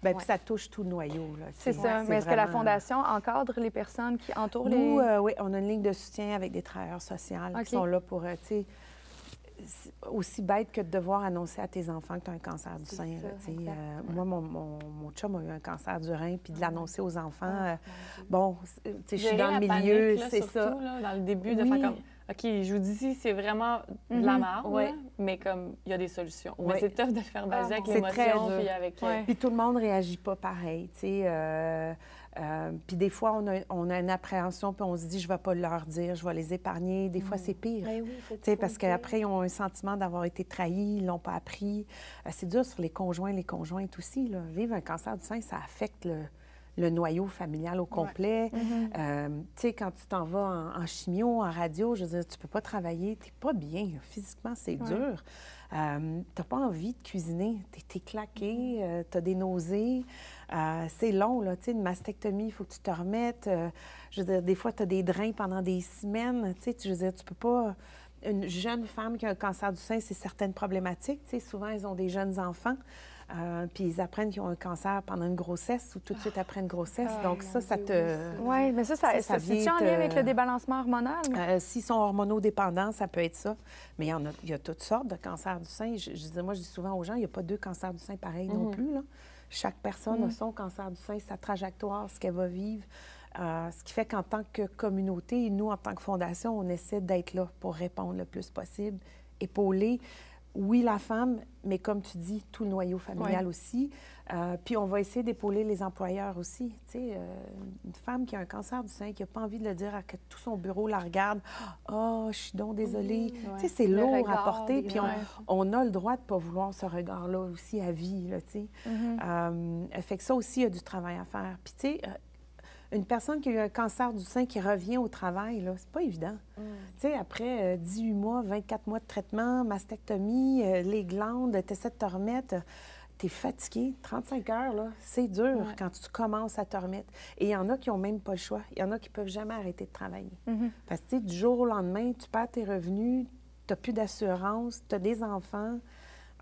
Bien, ouais. puis ça touche tout le noyau. C'est ça. Ouais, mais est-ce vraiment... que la Fondation encadre les personnes qui entourent les... Nous, euh, oui, on a une ligne de soutien avec des travailleurs sociaux okay. qui sont là pour, euh, tu sais, aussi bête que de devoir annoncer à tes enfants que tu as un cancer du sein. Là, ça, euh, ouais. Moi, mon, mon, mon chum a eu un cancer du rein, puis de l'annoncer aux enfants, ouais. euh, bon, tu sais, je suis dans le milieu, c'est ça. Là, dans le début, oui. de faire comme... OK, je vous dis, c'est vraiment de la marre, mm-hmm. ouais, mais comme il y a des solutions. Ouais. Mais c'est tough de le faire baser ah, avec l'émotion. Puis, avec... ouais. puis tout le monde ne réagit pas pareil, tu sais. Euh, euh, puis des fois, on a, on a une appréhension, puis on se dit, je ne vais pas leur dire, je vais les épargner. Des mm. fois, c'est pire, oui, tu sais, parce qu'après, ils ont un sentiment d'avoir été trahis, ils ne l'ont pas appris. C'est dur sur les conjoints, les conjointes aussi, là. Vivre un cancer du sein, ça affecte le... le noyau familial au complet. Ouais. Mm-hmm. euh, tu sais, quand tu t'en vas en, en chimio, en radio, je veux dire, tu peux pas travailler, t'es pas bien, physiquement, c'est ouais. dur. Euh, t'as pas envie de cuisiner, t'es claqué, euh, t'as des nausées. Euh, c'est long, là, tu sais, une mastectomie, il faut que tu te remettes. Euh, je veux dire, des fois, t'as des drains pendant des semaines, tu sais, je veux dire, tu peux pas... Une jeune femme qui a un cancer du sein, c'est certaines problématiques, tu sais, souvent, ils ont des jeunes enfants. Euh, puis ils apprennent qu'ils ont un cancer pendant une grossesse ou tout de suite après une grossesse. Ah, donc ça, ça te... Oui, mais ça, ça, ça, ça, ça c'est-tu en lien avec le débalancement hormonal? Euh, S'ils sont hormonodépendants, ça peut être ça. Mais il y en a, il y a toutes sortes de cancers du sein. Je, je, moi, je dis souvent aux gens, il n'y a pas deux cancers du sein pareils mm-hmm. non plus, là. Chaque personne mm-hmm. a son cancer du sein, sa trajectoire, ce qu'elle va vivre. Euh, ce qui fait qu'en tant que communauté, nous, en tant que fondation, on essaie d'être là pour répondre le plus possible, épauler... Oui, la femme, mais comme tu dis, tout le noyau familial oui. aussi. Euh, puis on va essayer d'épauler les employeurs aussi. Tu sais, euh, une femme qui a un cancer du sein, qui n'a pas envie de le dire à que tout son bureau la regarde. « Oh, je suis donc désolée. Oui, » Tu sais, c'est lourd regard, à porter. Puis on, on a le droit de ne pas vouloir ce regard-là aussi à vie, là, tu sais. Mm-hmm. euh, fait que ça aussi, il y a du travail à faire. Puis tu sais... Une personne qui a eu un cancer du sein qui revient au travail, là, c'est pas évident. Mm. Tu sais, après euh, dix-huit mois, vingt-quatre mois de traitement, mastectomie, euh, les glandes, t'essaies de te remettre, euh, t'es fatigué. trente-cinq heures, là, c'est dur ouais. quand tu commences à te remettre. Et il y en a qui ont même pas le choix. Il y en a qui peuvent jamais arrêter de travailler. Mm-hmm. Parce que, tu sais, du jour au lendemain, tu perds tes revenus, t'as plus d'assurance, t'as des enfants.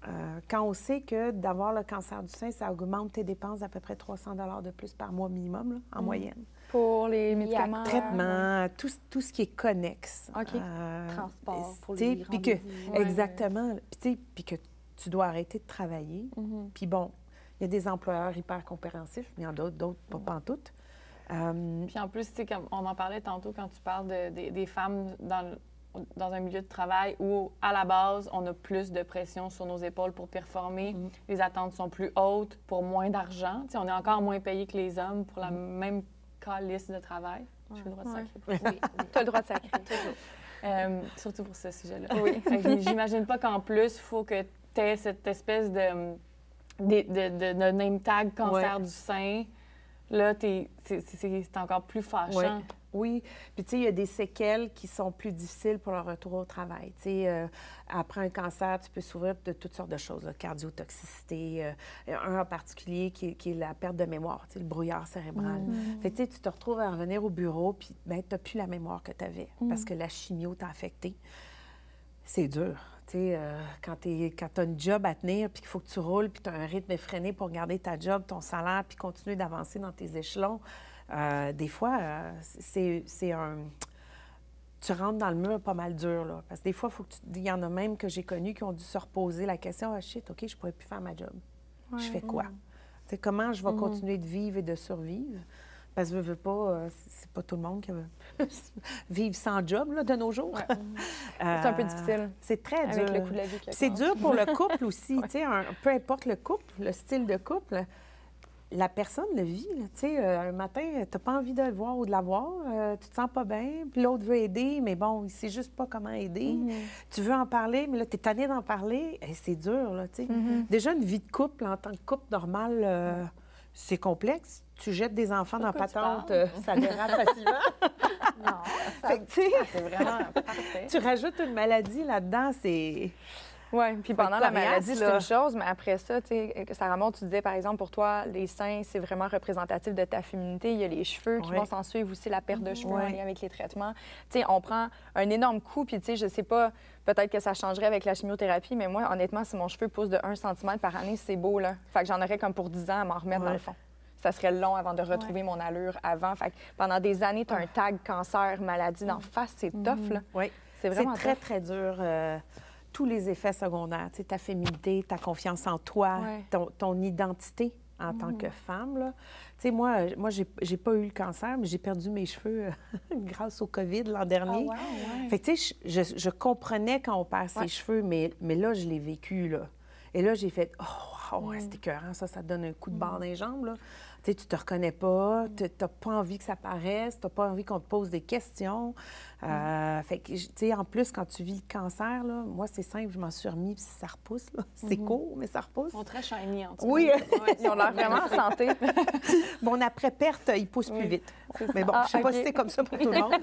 Euh, quand on sait que d'avoir le cancer du sein, ça augmente tes dépenses d'à peu près trois cents dollars de plus par mois minimum, là, en mmh. moyenne. Pour les médicaments? Traitements, ouais. tout, tout ce qui est connexe. OK. Euh, Transport pour les rendez-vous. Que, ouais. Exactement. Puis que tu dois arrêter de travailler. Mmh. Puis bon, il y a des employeurs hyper compréhensifs, mais il y en a d'autres, d'autres pas mmh. pantoute. Euh, Puis en plus, tu sais, on en parlait tantôt quand tu parles de, de, des femmes dans le... dans un milieu de travail où, à la base, on a plus de pression sur nos épaules pour performer. Mm. Les attentes sont plus hautes pour moins d'argent. Tu sais, on est encore moins payé que les hommes pour la mm. même calice de travail. Ouais. J'ai le droit de sacrer. Ouais. Oui, oui. Tu as le droit de sacrer, toujours. Euh, surtout pour ce sujet-là. Oui. J'imagine pas qu'en plus, il faut que tu aies cette espèce de, de, de, de, de name tag cancer ouais. du sein. Là, es, c'est encore plus fâchant. Ouais. Oui. Puis, tu sais, il y a des séquelles qui sont plus difficiles pour le retour au travail. Tu sais, euh, après un cancer, tu peux souffrir de toutes sortes de choses, là, cardiotoxicité, euh, un en particulier qui, qui est la perte de mémoire, tu sais, le brouillard cérébral. Mm-hmm. Fait que, tu sais, tu te retrouves à revenir au bureau, puis, bien, tu n'as plus la mémoire que tu avais mm-hmm. parce que la chimio t'a affectée. C'est dur. Tu sais, euh, quand tu as une job à tenir, puis qu'il faut que tu roules, puis tu as un rythme effréné pour garder ta job, ton salaire, puis continuer d'avancer dans tes échelons. Euh, des fois, euh, c'est un... Tu rentres dans le mur pas mal dur, là. Parce que des fois, faut que tu... il y en a même que j'ai connus qui ont dû se reposer la question, « Ah, shit, OK, je pourrais plus faire ma job. Ouais, je fais quoi? Mm. » T'sais, comment je vais mm. continuer de vivre et de survivre? Parce que je veux pas... Euh, c'est pas tout le monde qui veut vivre sans job, là, de nos jours. Ouais. euh, c'est un peu difficile. C'est très avec dur. Le coût de la vie. C'est dur pour le couple aussi. Ouais. Un, peu importe le couple, le style de couple... La personne le vit, tu sais, euh, un matin, t'as pas envie de le voir ou de la voir, euh, tu te sens pas bien, puis l'autre veut aider, mais bon, il sait juste pas comment aider. Mm -hmm. Tu veux en parler, mais là, t'es tannée d'en parler, eh, c'est dur, là, tu sais. Mm -hmm. Déjà, une vie de couple, en tant que couple normal, euh, mm. c'est complexe. Tu jettes des enfants dans patente, euh, ça dérape facilement. Non, ça, fait que, tu sais, c'est vraiment parfait. Tu rajoutes une maladie là-dedans, c'est... Oui, puis pendant la maladie, c'est une chose, mais après ça, tu sais, Sarah-Maude, tu disais, par exemple, pour toi, les seins, c'est vraiment représentatif de ta féminité. Il y a les cheveux qui vont s'en suivre aussi, la perte de cheveux en lien avec les traitements. Tu sais, on prend un énorme coup, puis tu sais, je sais pas, peut-être que ça changerait avec la chimiothérapie, mais moi, honnêtement, si mon cheveu pousse de un centimètre par année, c'est beau, là. Fait que j'en aurais comme pour dix ans à m'en remettre dans le fond. Ça serait long avant de retrouver ouais. mon allure avant. Fait que pendant des années, tu as un tag cancer, maladie d'en face, c'est tough, là. Oui, c'est vraiment très, tough. très dur. Euh, tous les effets secondaires, tu sais, ta féminité, ta confiance en toi, ouais. ton, ton identité en mmh. tant que femme, là. Tu sais, moi, moi j'ai pas eu le cancer, mais j'ai perdu mes cheveux grâce au COVID l'an dernier. Oh, wow, ouais. Fait que, tu sais, je, je, je comprenais quand on perd ouais. ses cheveux, mais, mais là, je l'ai vécu, là. Et là, j'ai fait « Oh, wow, mm. c'est écœurant, ça, ça te donne un coup de barre dans les jambes. » Tu sais, tu te reconnais pas, tu n'as pas envie que ça paraisse, tu n'as pas envie qu'on te pose des questions. Euh, mm. Fait que, tu sais, en plus, quand tu vis le cancer, là, moi, c'est simple, je m'en suis remis, puis ça repousse. C'est mm -hmm. court, mais ça repousse. Ils sont très shiny, en tout cas. Oui. ouais, ils ont l'air vraiment en santé. Bon, après-perte, ils poussent oui. plus vite. Mais bon, ah, je sais okay. pas si c'est comme ça pour tout le monde.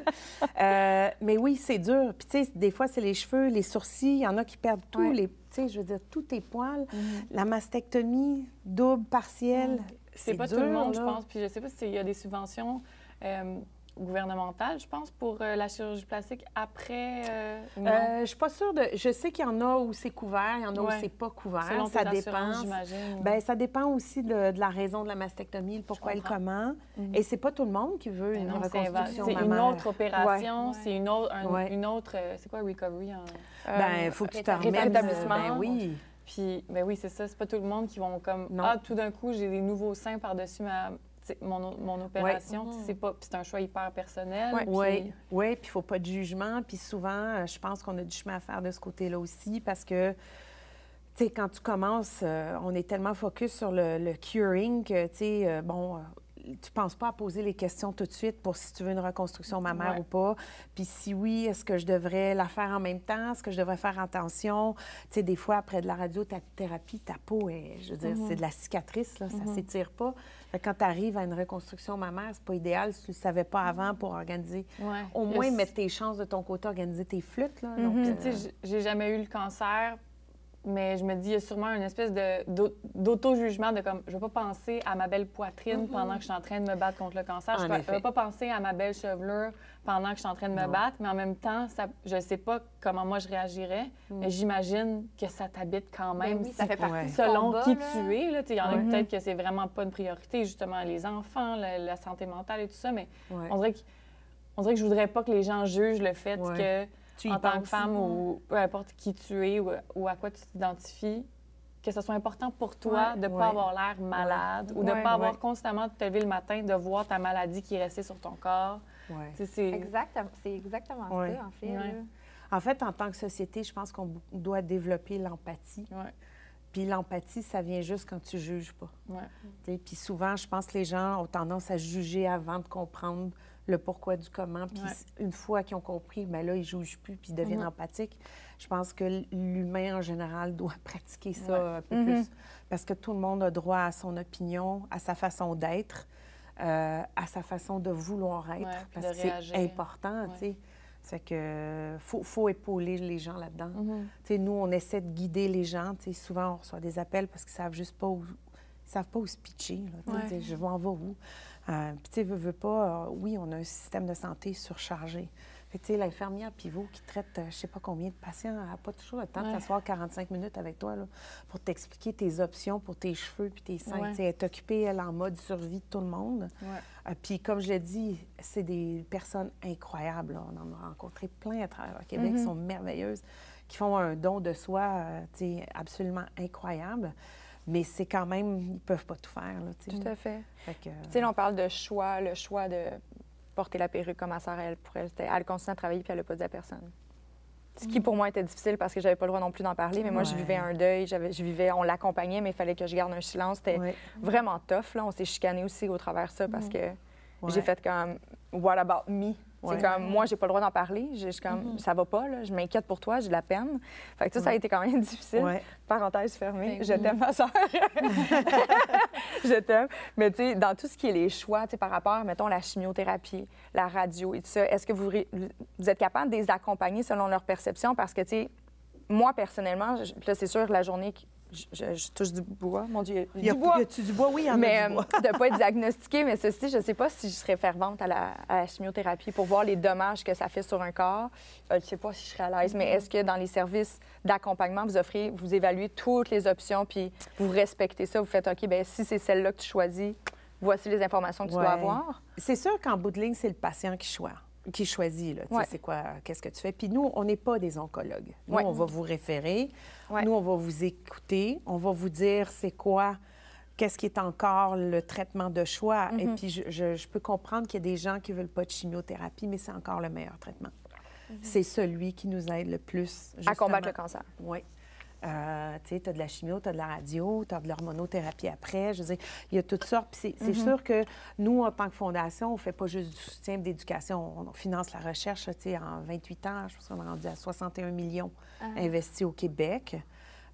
euh, mais oui, c'est dur. Puis, tu sais, des fois, c'est les cheveux, les sourcils, il y en a qui perdent tout, ouais. les Tu sais, je veux dire, tous tes poils, mm. la mastectomie double, partielle, mm. c'est pas dur, tout le monde, là. Je pense. Puis je sais pas s'il y a des subventions euh, gouvernementales, je pense, pour euh, la chirurgie plastique après. Euh, euh, je suis pas sûre de. Je sais qu'il y en a où c'est couvert, il y en a ouais. où c'est pas couvert. Selon ça dépend. Bien, ça dépend aussi de, de la raison de la mastectomie, le pourquoi et le comment. Mm. Et c'est pas tout le monde qui veut ben une non, reconstruction mammaire. C'est une autre opération, ouais. c'est une autre. Un, ouais. une autre c'est quoi, recovery? Hein? Bien, il faut euh, que tu t'en remettes. Ben oui. Puis, ben oui, c'est ça. C'est pas tout le monde qui vont comme non. Ah, tout d'un coup, j'ai des nouveaux seins par-dessus ma. Mon, mon opération, ouais. c'est pas, c'est un choix hyper personnel. Oui, puis ouais. ouais, il ne faut pas de jugement. Puis souvent, je pense qu'on a du chemin à faire de ce côté-là aussi parce que, tu sais, quand tu commences, on est tellement focus sur le, le curing que, tu sais, bon, tu penses pas à poser les questions tout de suite pour si tu veux une reconstruction mammaire ouais. ou pas. Puis si oui, est-ce que je devrais la faire en même temps? Est-ce que je devrais faire attention? Tu sais, des fois, après de la radiothérapie, ta peau est, je veux dire, mm-hmm. c'est de la cicatrice, là, mm-hmm. ça s'étire pas. Fait que quand tu arrives à une reconstruction mammaire, c'est pas idéal si tu le savais pas avant pour organiser. Ouais. Au moins, le... mettre tes chances de ton côté, organiser tes flûtes, là. Mm-hmm. Donc, tu sais, euh... j'ai jamais eu le cancer. Mais je me dis, il y a sûrement une espèce d'auto-jugement de, de comme, je ne vais pas penser à ma belle poitrine mm-hmm. pendant que je suis en train de me battre contre le cancer. En je ne vais pas penser à ma belle chevelure pendant que je suis en train de me non. battre. Mais en même temps, ça, je ne sais pas comment moi je réagirais. Mm. Mais j'imagine que ça t'habite quand même. Oui, ça fait partie ouais. selon combat, qui là. Tu es. Il y en a ouais. peut-être que c'est vraiment pas une priorité, justement, les enfants, la, la santé mentale et tout ça. Mais ouais. on dirait que, on dirait que je ne voudrais pas que les gens jugent le fait ouais. que... en tant que femme ou peu importe qui tu es ou, ou à quoi tu t'identifies, que ce soit important pour toi ouais, de ne ouais. pas avoir l'air malade ouais. ou de ne ouais, pas ouais. avoir constamment de te lever le matin, de voir ta maladie qui est restée sur ton corps. Ouais. C'est exactement, exactement ouais. ça, en fait. Ouais. En fait, en tant que société, je pense qu'on doit développer l'empathie. Ouais. Puis l'empathie, ça vient juste quand tu juges pas. Ouais. Puis souvent, je pense que les gens ont tendance à juger avant de comprendre le pourquoi du comment. Puis ouais. une fois qu'ils ont compris, bien là, ils ne jugent plus puis ils deviennent mm-hmm. empathiques. Je pense que l'humain, en général, doit pratiquer ça ouais. un peu mm-hmm. plus. Parce que tout le monde a droit à son opinion, à sa façon d'être, euh, à sa façon de vouloir être. Ouais, parce que c'est important, ouais. tu sais. Ça fait que faut, faut épauler les gens là-dedans. Mm-hmm. Tu sais, nous, on essaie de guider les gens. Tu sais, souvent, on reçoit des appels parce qu'ils ne savent juste pas où... Ils savent pas où se pitcher. Là, ouais. Je m'en vais où? Euh, puis, tu sais, veux, veux pas... Euh, oui, on a un système de santé surchargé. Fait que, tu sais, l'infirmière pivot qui traite euh, je sais pas combien de patients n'a pas toujours le temps ouais. de s'asseoir quarante-cinq minutes avec toi là, pour t'expliquer tes options pour tes cheveux puis tes seins. Ouais. Tu sais, elle est occupée, elle, en mode survie de tout le monde. Ouais. Euh, puis, comme je l'ai dit, c'est des personnes incroyables. Là. On en a rencontré plein à travers le Québec mm-hmm. qui sont merveilleuses, qui font un don de soi euh, tu sais, absolument incroyable. Mais c'est quand même... Ils ne peuvent pas tout faire, là, tu sais. Tout à fait. fait que... Tu sais, là, on parle de choix, le choix de porter la perruque comme ma soeur, elle, pour elle, elle continue à travailler, puis elle n'a pas dit à personne. Ce qui, pour moi, était difficile parce que j'avais pas le droit non plus d'en parler, mais moi, ouais. je vivais un deuil, je vivais, on l'accompagnait, mais il fallait que je garde un silence. C'était ouais. vraiment tough, là. On s'est chicané aussi au travers de ça parce que ouais. j'ai fait comme « What about me? » C'est ouais. comme, moi, j'ai pas le droit d'en parler. Je suis comme, mm-hmm. ça va pas, là. Je m'inquiète pour toi, j'ai de la peine. Fait que ça, ouais. ça a été quand même difficile. Ouais. Parenthèse fermée, ben, je oui. t'aime, ma soeur. Je t'aime. Mais tu sais, dans tout ce qui est les choix, tu sais, par rapport, mettons, la chimiothérapie, la radio et tout ça, est-ce que vous, vous êtes capable de les accompagner selon leur perception? Parce que, tu sais, moi, personnellement, je, là, c'est sûr, la journée... Je, je, je touche du bois, mon Dieu. Il y a du bois. Y a-tu du bois? Oui, il y en mais, a du bois. Mais de ne pas être diagnostiquée, mais ceci, je ne sais pas si je serais fervente à la, à la chimiothérapie pour voir les dommages que ça fait sur un corps. Euh, je ne sais pas si je serais à l'aise, mm-hmm. mais est-ce que dans les services d'accompagnement, vous offrez, vous évaluez toutes les options, puis vous respectez ça, vous faites, OK, bien, si c'est celle-là que tu choisis, voici les informations que ouais. tu dois avoir? C'est sûr qu'en bout de ligne, c'est le patient qui choisit. Qui choisit, là, tu sais, ouais. c'est quoi, qu'est-ce que tu fais. Puis nous, on n'est pas des oncologues. Nous, ouais. on va vous référer, ouais. nous, on va vous écouter, on va vous dire c'est quoi, qu'est-ce qui est encore le traitement de choix. Mm-hmm. Et puis, je, je, je peux comprendre qu'il y a des gens qui ne veulent pas de chimiothérapie, mais c'est encore le meilleur traitement. Mm-hmm. C'est celui qui nous aide le plus, justement. À combattre le cancer. Oui. Euh, tu sais, tu as de la chimio, tu as de la radio, tu as de l'hormonothérapie après. Je veux dire, il y a toutes sortes. Puis c'est mm-hmm. sûr que nous, en tant que fondation, on ne fait pas juste du soutien d'éducation. On finance la recherche, tu sais, en vingt-huit ans, je pense qu'on est rendu à soixante et un millions ah. investis au Québec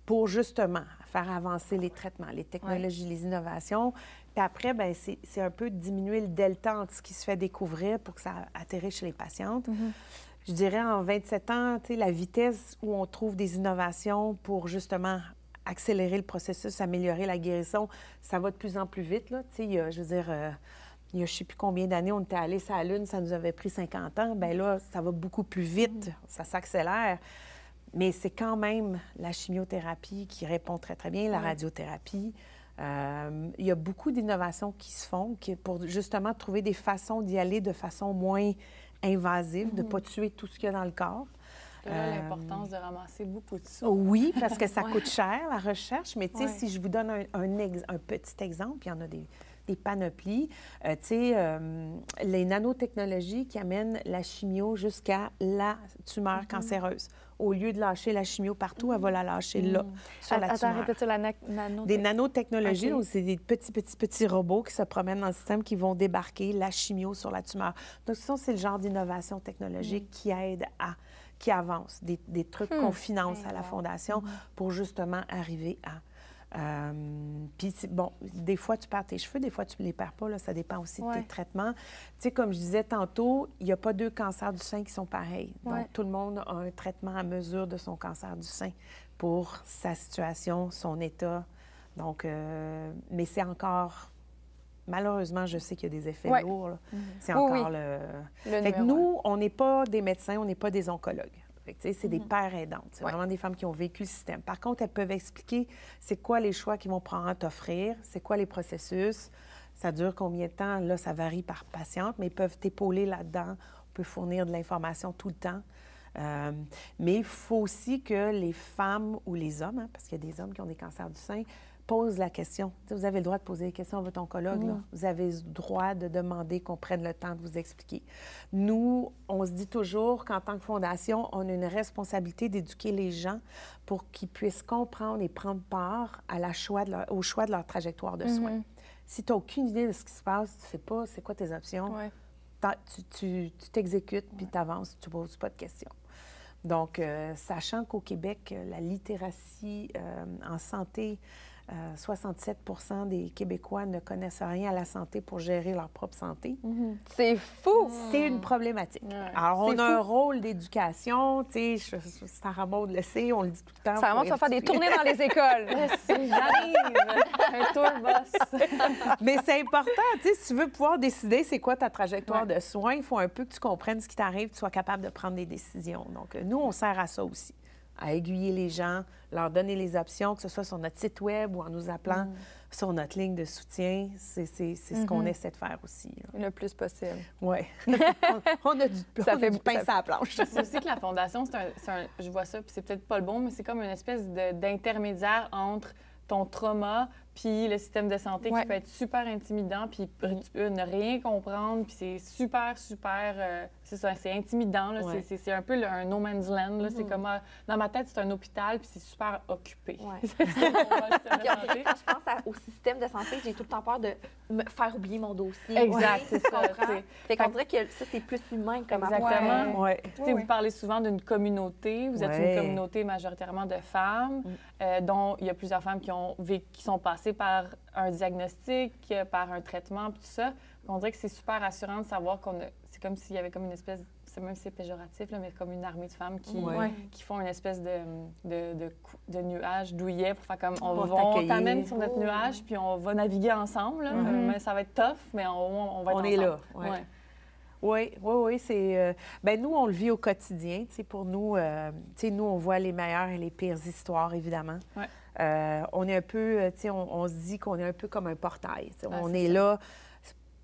pour justement faire avancer les traitements, les technologies, ouais. les innovations. Puis après, bien, c'est, c'est un peu diminuer le delta entre ce qui se fait découvrir pour que ça atterrisse chez les patientes. Mm-hmm. Je dirais, en vingt-sept ans, tu sais, la vitesse où on trouve des innovations pour, justement, accélérer le processus, améliorer la guérison, ça va de plus en plus vite, là. Tu sais, il y a, je veux dire, euh, il y a je ne sais plus combien d'années, on était allés sur la Lune, ça nous avait pris cinquante ans. Bien là, ça va beaucoup plus vite, ça s'accélère. Mais c'est quand même la chimiothérapie qui répond très, très bien, la radiothérapie. Euh, il y a beaucoup d'innovations qui se font pour, justement, trouver des façons d'y aller de façon moins... invasive, mm-hmm. de ne pas tuer tout ce qu'il y a dans le corps. De là, euh... l'importance de ramasser beaucoup de sous. Oui, parce que ça ouais. coûte cher, la recherche. Mais tu sais, ouais. si je vous donne un, un, ex... un petit exemple, il y en a des, des panoplies. Euh, tu sais, euh, les nanotechnologies qui amènent la chimio jusqu'à la tumeur mm-hmm. cancéreuse. Au lieu de lâcher la chimio partout, mm-hmm. elle va la lâcher là, mm-hmm. sur à, la attends, tumeur. Attends, la na- nanotech... Des nanotechnologies, okay. donc c'est des petits, petits, petits robots qui se promènent dans le système qui vont débarquer la chimio sur la tumeur. Donc, ça, c'est le genre d'innovation technologique mm-hmm. qui aide à, qui avance, des, des trucs hmm. qu'on finance à la Fondation pour justement arriver à... Euh, puis, bon, des fois, tu perds tes cheveux, des fois, tu ne les perds pas, là, ça dépend aussi ouais. de tes traitements. Tu sais, comme je disais tantôt, il n'y a pas deux cancers du sein qui sont pareils. Donc, ouais. tout le monde a un traitement à mesure de son cancer du sein pour sa situation, son état. Donc, euh, mais c'est encore... Malheureusement, je sais qu'il y a des effets ouais. lourds. Là. Mm-hmm. C'est encore oui, oui. le... le fait que nous, on n'est pas des médecins, on n'est pas des oncologues. Que, c'est mm-hmm. des pères aidantes. C'est ouais. vraiment des femmes qui ont vécu le système. Par contre, elles peuvent expliquer c'est quoi les choix qu'ils vont prendre à t'offrir, c'est quoi les processus, ça dure combien de temps. Là, ça varie par patiente, mais ils peuvent t'épauler là-dedans. On peut fournir de l'information tout le temps. Euh, mais il faut aussi que les femmes ou les hommes, hein, parce qu'il y a des hommes qui ont des cancers du sein, posent la question. T'sais, vous avez le droit de poser des questions à votre oncologue. Mm. Là. Vous avez le droit de demander qu'on prenne le temps de vous expliquer. Nous, on se dit toujours qu'en tant que fondation, on a une responsabilité d'éduquer les gens pour qu'ils puissent comprendre et prendre part à la choix de leur, au choix de leur trajectoire de soins. Mm-hmm. Si tu n'as aucune idée de ce qui se passe, tu ne sais pas c'est quoi tes options, ouais. tu, tu, tu t'exécutes, ouais. puis tu avances, tu ne poses pas de questions. Donc, euh, sachant qu'au Québec, la littératie euh, en santé, Euh, soixante-sept pour cent des Québécois ne connaissent rien à la santé pour gérer leur propre santé. Mm-hmm. C'est fou! Mm-hmm. C'est une problématique. Mm-hmm. Alors, on c'est a fou. un rôle d'éducation. Tu sais, Sarah-Maude le sait, on le dit tout le temps. Sarah-Maude, tu vas faire des tournées dans les écoles. J'arrive! Un tour boss. Mais c'est important. Tu sais, si tu veux pouvoir décider c'est quoi ta trajectoire ouais. de soins, il faut un peu que tu comprennes ce qui t'arrive, que tu sois capable de prendre des décisions. Donc, nous, on sert à ça aussi. À aiguiller les gens, leur donner les options, que ce soit sur notre site web ou en nous appelant mmh. sur notre ligne de soutien. C'est, c'est, c'est mmh. ce qu'on essaie de faire aussi. Là. Le plus possible. Oui. on, on a du, ça on fait, a du pain ça... sur la planche. C'est aussi que la Fondation, c'est un, c'est un, je vois ça, puis c'est peut-être pas le bon, mais c'est comme une espèce de, d'intermédiaire entre ton trauma puis le système de santé ouais. qui peut être super intimidant, puis mmh. tu peux ne rien comprendre, puis c'est super, super... Euh, c'est ça, c'est intimidant, là, ouais. c'est, c'est, c'est un peu le, un no man's land. Là, mmh. c'est comme, euh, dans ma tête, c'est un hôpital, puis c'est super occupé. Ouais. c'est c'est puis, quand je pense à, au système de santé, j'ai tout le temps peur de me faire oublier mon dossier. Exact, ouais, c'est ça. Fait qu'on dirait que ça, c'est plus humain comme approche. Exactement. Ouais. Ouais. Ouais. Vous parlez souvent d'une communauté. Vous êtes ouais. une communauté majoritairement de femmes, mmh. euh, dont il y a plusieurs femmes qui, ont, qui sont passées par un diagnostic, par un traitement, puis tout ça. On dirait que c'est super rassurant de savoir qu'on a... C'est comme s'il y avait comme une espèce... même si c'est péjoratif, là, mais comme une armée de femmes qui, ouais. qui font une espèce de, de, de, de nuage douillet pour faire comme on, on va, on t'amène sur notre oh. nuage, puis on va naviguer ensemble. Mm -hmm. euh, mais ça va être tough, mais on, on va être on ensemble. On est là, ouais. Ouais. Oui, oui, oui, c'est... Euh, ben nous, on le vit au quotidien, tu sais, pour nous, euh, tu sais, nous, on voit les meilleures et les pires histoires, évidemment. Ouais. Euh, on est un peu, tu sais, on, on se dit qu'on est un peu comme un portail, ouais, on est, est là,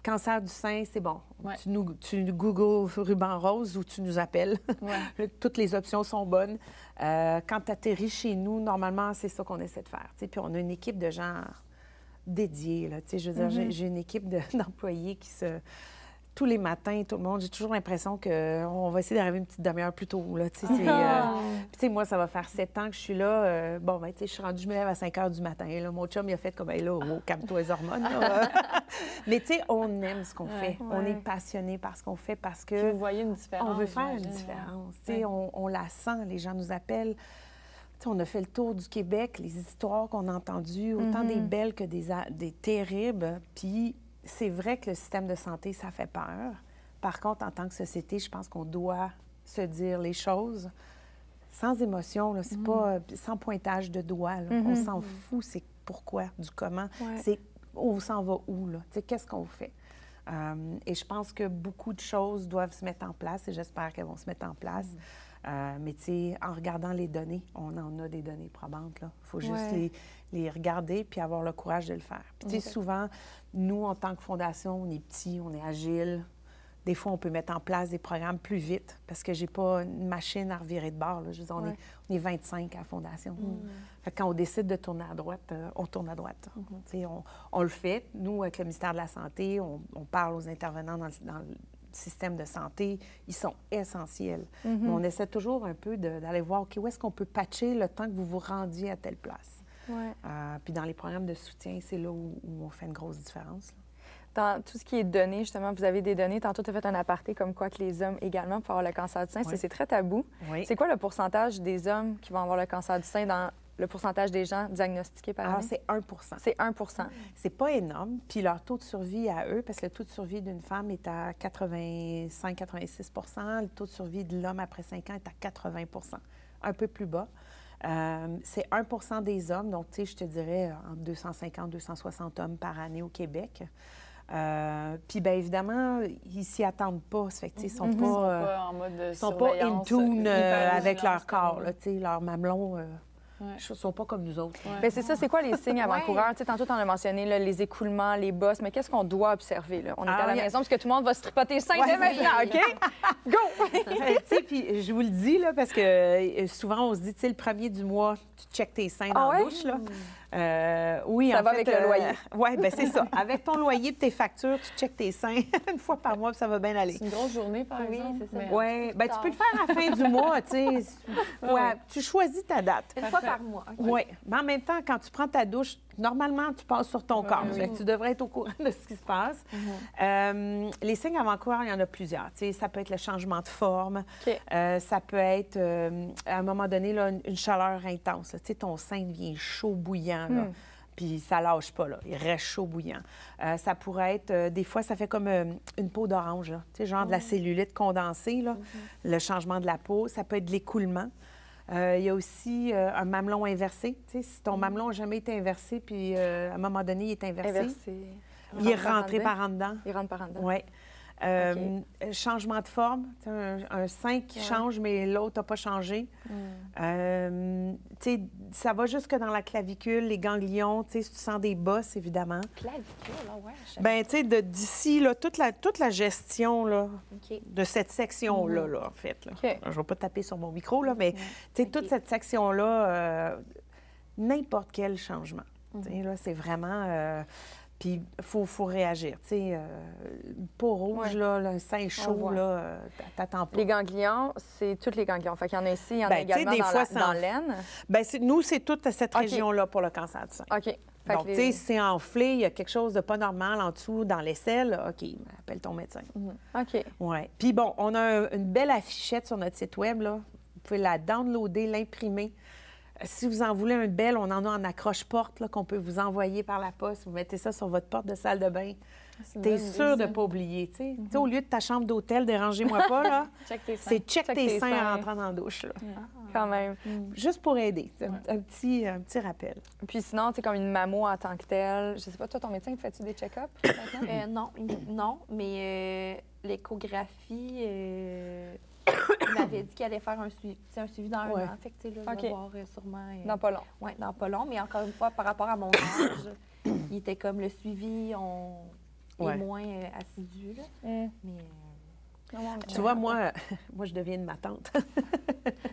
cancer du sein, c'est bon. Ouais. Tu nous, tu googles ruban rose ou tu nous appelles. Ouais. Toutes les options sont bonnes. Euh, quand tu atterris chez nous, normalement, c'est ça qu'on essaie de faire, tu sais, puis on a une équipe de gens dédiés, là, tu sais, je veux mm-hmm. dire, j'ai une équipe d'employés de, qui se... Tous les matins, tout le monde, j'ai toujours l'impression qu'on va essayer d'arriver une petite demi-heure plus tôt. Là, t'sais, euh... moi, ça va faire sept ans que je suis là. Euh... Bon, ben, je suis rendue, je me lève à cinq heures du matin. Là. Mon chum, il a fait comme, hey, là, oh, calme-toi les hormones. Là. Mais tu sais, on aime ce qu'on ouais, fait. Ouais. On est passionné par ce qu'on fait parce que... Puis vous voyez une différence. On veut faire une différence. Ouais. On, on la sent, les gens nous appellent. T'sais, on a fait le tour du Québec, les histoires qu'on a entendues, autant mm-hmm. des belles que des, a... des terribles. Puis... C'est vrai que le système de santé, ça fait peur. Par contre, en tant que société, je pense qu'on doit se dire les choses sans émotion, là, c'est mm-hmm. pas, sans pointage de doigt. Là. Mm-hmm. On s'en fout, c'est pourquoi, du comment, ouais. c'est on s'en va où, là, qu'est-ce qu'on fait. Euh, et je pense que beaucoup de choses doivent se mettre en place et j'espère qu'elles vont se mettre en place. Mm-hmm. Euh, mais tu sais, en regardant les données, on en a des données probantes, là. Il faut juste ouais. les, les regarder puis avoir le courage de le faire. Puis tu sais, okay. souvent, nous, en tant que fondation, on est petits, on est agiles. Des fois, on peut mettre en place des programmes plus vite parce que j'ai pas une machine à revirer de bord, là. Je veux dire, on, ouais. est, on est vingt-cinq à la fondation. Mm-hmm. Fait que quand on décide de tourner à droite, euh, on tourne à droite. Mm-hmm. Tu sais, on, on le fait. Nous, avec le ministère de la Santé, on, on parle aux intervenants dans le... Dans le système de santé, ils sont essentiels. Mm-hmm. On essaie toujours un peu d'aller voir, OK, où est-ce qu'on peut patcher le temps que vous vous rendiez à telle place? Ouais. Euh, puis dans les programmes de soutien, c'est là où, où on fait une grosse différence. Là. Dans tout ce qui est données, justement, vous avez des données. Tantôt, tu as fait un aparté comme quoi que les hommes également peuvent avoir le cancer du sein. Oui. C'est très tabou. Oui. C'est quoi le pourcentage des hommes qui vont avoir le cancer du sein dans le pourcentage des gens diagnostiqués par année? Alors, c'est un. C'est un. C'est pas énorme. Puis leur taux de survie à eux, parce que le taux de survie d'une femme est à quatre-vingt-cinq à quatre-vingt-six, le taux de survie de l'homme après cinq ans est à quatre-vingts, un peu plus bas. Euh, c'est un des hommes, donc tu sais, je te dirais entre deux cent cinquante à deux cent soixante hommes par année au Québec. Euh, puis bien évidemment, ils s'y attendent pas. Fait que, ils ne sont, mm-hmm. pas, euh, pas en mode de sont pas in tune euh, avec leur corps, là, leur mamelon. Euh, Les ouais. choses ne sont pas comme nous autres. Ouais. C'est ça, c'est quoi les signes avant-coureurs? Ouais. Tantôt, tu en as mentionné, là, les écoulements, les bosses, mais qu'est-ce qu'on doit observer? Là? On est ah, à la a... maison parce que tout le monde va se tripoter cinq ouais, dès maintenant, OK? Go! Puis je vous le dis, là, parce que souvent, on se dit, le premier du mois, tu checkes tes seins dans ah, ouais? la douche. Là. Euh, oui, ça en va fait, avec euh, le loyer. Oui, bien c'est ça. Avec ton loyer et tes factures, tu checkes tes seins une fois par mois, puis ça va bien aller. C'est une grosse journée, par oui, exemple. Oui, ouais. ben, tu peux le faire à la fin du mois. Ouais, ouais. Tu choisis ta date. Une fois par mois. Okay. Oui, mais en même temps, quand tu prends ta douche, normalement, tu passes sur ton oui, corps. Oui. Tu devrais être au courant de ce qui se passe. Mm-hmm. euh, les signes avant-coureurs, il y en a plusieurs. T'sais, ça peut être le changement de forme. Okay. Euh, ça peut être, euh, à un moment donné, là, une, une chaleur intense. Ton sein devient chaud, bouillant. Là. Mm. Puis ça lâche pas, là. Il reste chaud, bouillant. Euh, ça pourrait être... Euh, des fois, ça fait comme euh, une peau d'orange, là. Tu sais, genre mm. de la cellulite condensée, là. Mm-hmm. Le changement de la peau. Ça peut être de l'écoulement. Il euh, y a aussi euh, un mamelon inversé. T'sais, si ton mm. mamelon n'a jamais été inversé, puis euh, à un moment donné, il est inversé. Inversé. Il, il est rentré par en dedans. Il rentre par en dedans. Oui. Euh, okay. Changement de forme. Un, un sein qui ouais. change, mais l'autre n'a pas changé. Mm. Euh, ça va jusque dans la clavicule, les ganglions. Si tu sens des bosses, évidemment. Clavicule, là, ouais. Ben, tu sais, d'ici, toute la, toute la gestion là, okay. de cette section-là, mm. là, en fait. Là. Okay. Je ne vais pas taper sur mon micro, là, mais okay. toute cette section-là, euh, n'importe quel changement. Mm. Là, c'est vraiment... Euh, puis, il faut, faut réagir. Tu sais, euh, peau rouge, ouais. là, le sein chaud, là, t'attends pas. Les ganglions, c'est toutes les ganglions. Fait qu'il y en a ici, il y en ben, a également des dans, fois, la, dans l'aine. Bien, nous, c'est toute cette okay. région-là pour le cancer du sein. OK. Fait Donc, les... tu sais, c'est enflé, il y a quelque chose de pas normal en dessous, dans l'aisselle, OK, appelle ton médecin. Mm-hmm. OK. Oui. Puis bon, on a un, une belle affichette sur notre site web, là. Vous pouvez la downloader, l'imprimer. Si vous en voulez un bel, on en a en accroche-porte qu'on peut vous envoyer par la poste. Vous mettez ça sur votre porte de salle de bain. Ah, t'es sûr de ne pas oublier. T'sais. Mm-hmm. T'sais, au lieu de ta chambre d'hôtel, dérangez-moi pas, c'est check tes seins en rentrant dans la douche. Là. Ah. Quand même. Juste pour aider. Ouais. Un, un, petit, un petit rappel. Puis sinon, tu sais, comme une mammo en tant que telle, je sais pas, toi, ton médecin, fais-tu des check-ups maintenant? euh, non, non, mais euh, l'échographie... Euh... Il m'avait dit qu'il allait faire un suivi, un suivi dans ouais. un an. Fait que, là, okay. voir, euh, sûrement, euh... Dans pas long. Oui, dans pas long. Mais encore une fois, par rapport à mon âge, il était comme le suivi on... ouais. est moins euh, assidu. Là. Mm. Mais, euh... non, tu vois, moi, moi, je deviens de ma tante.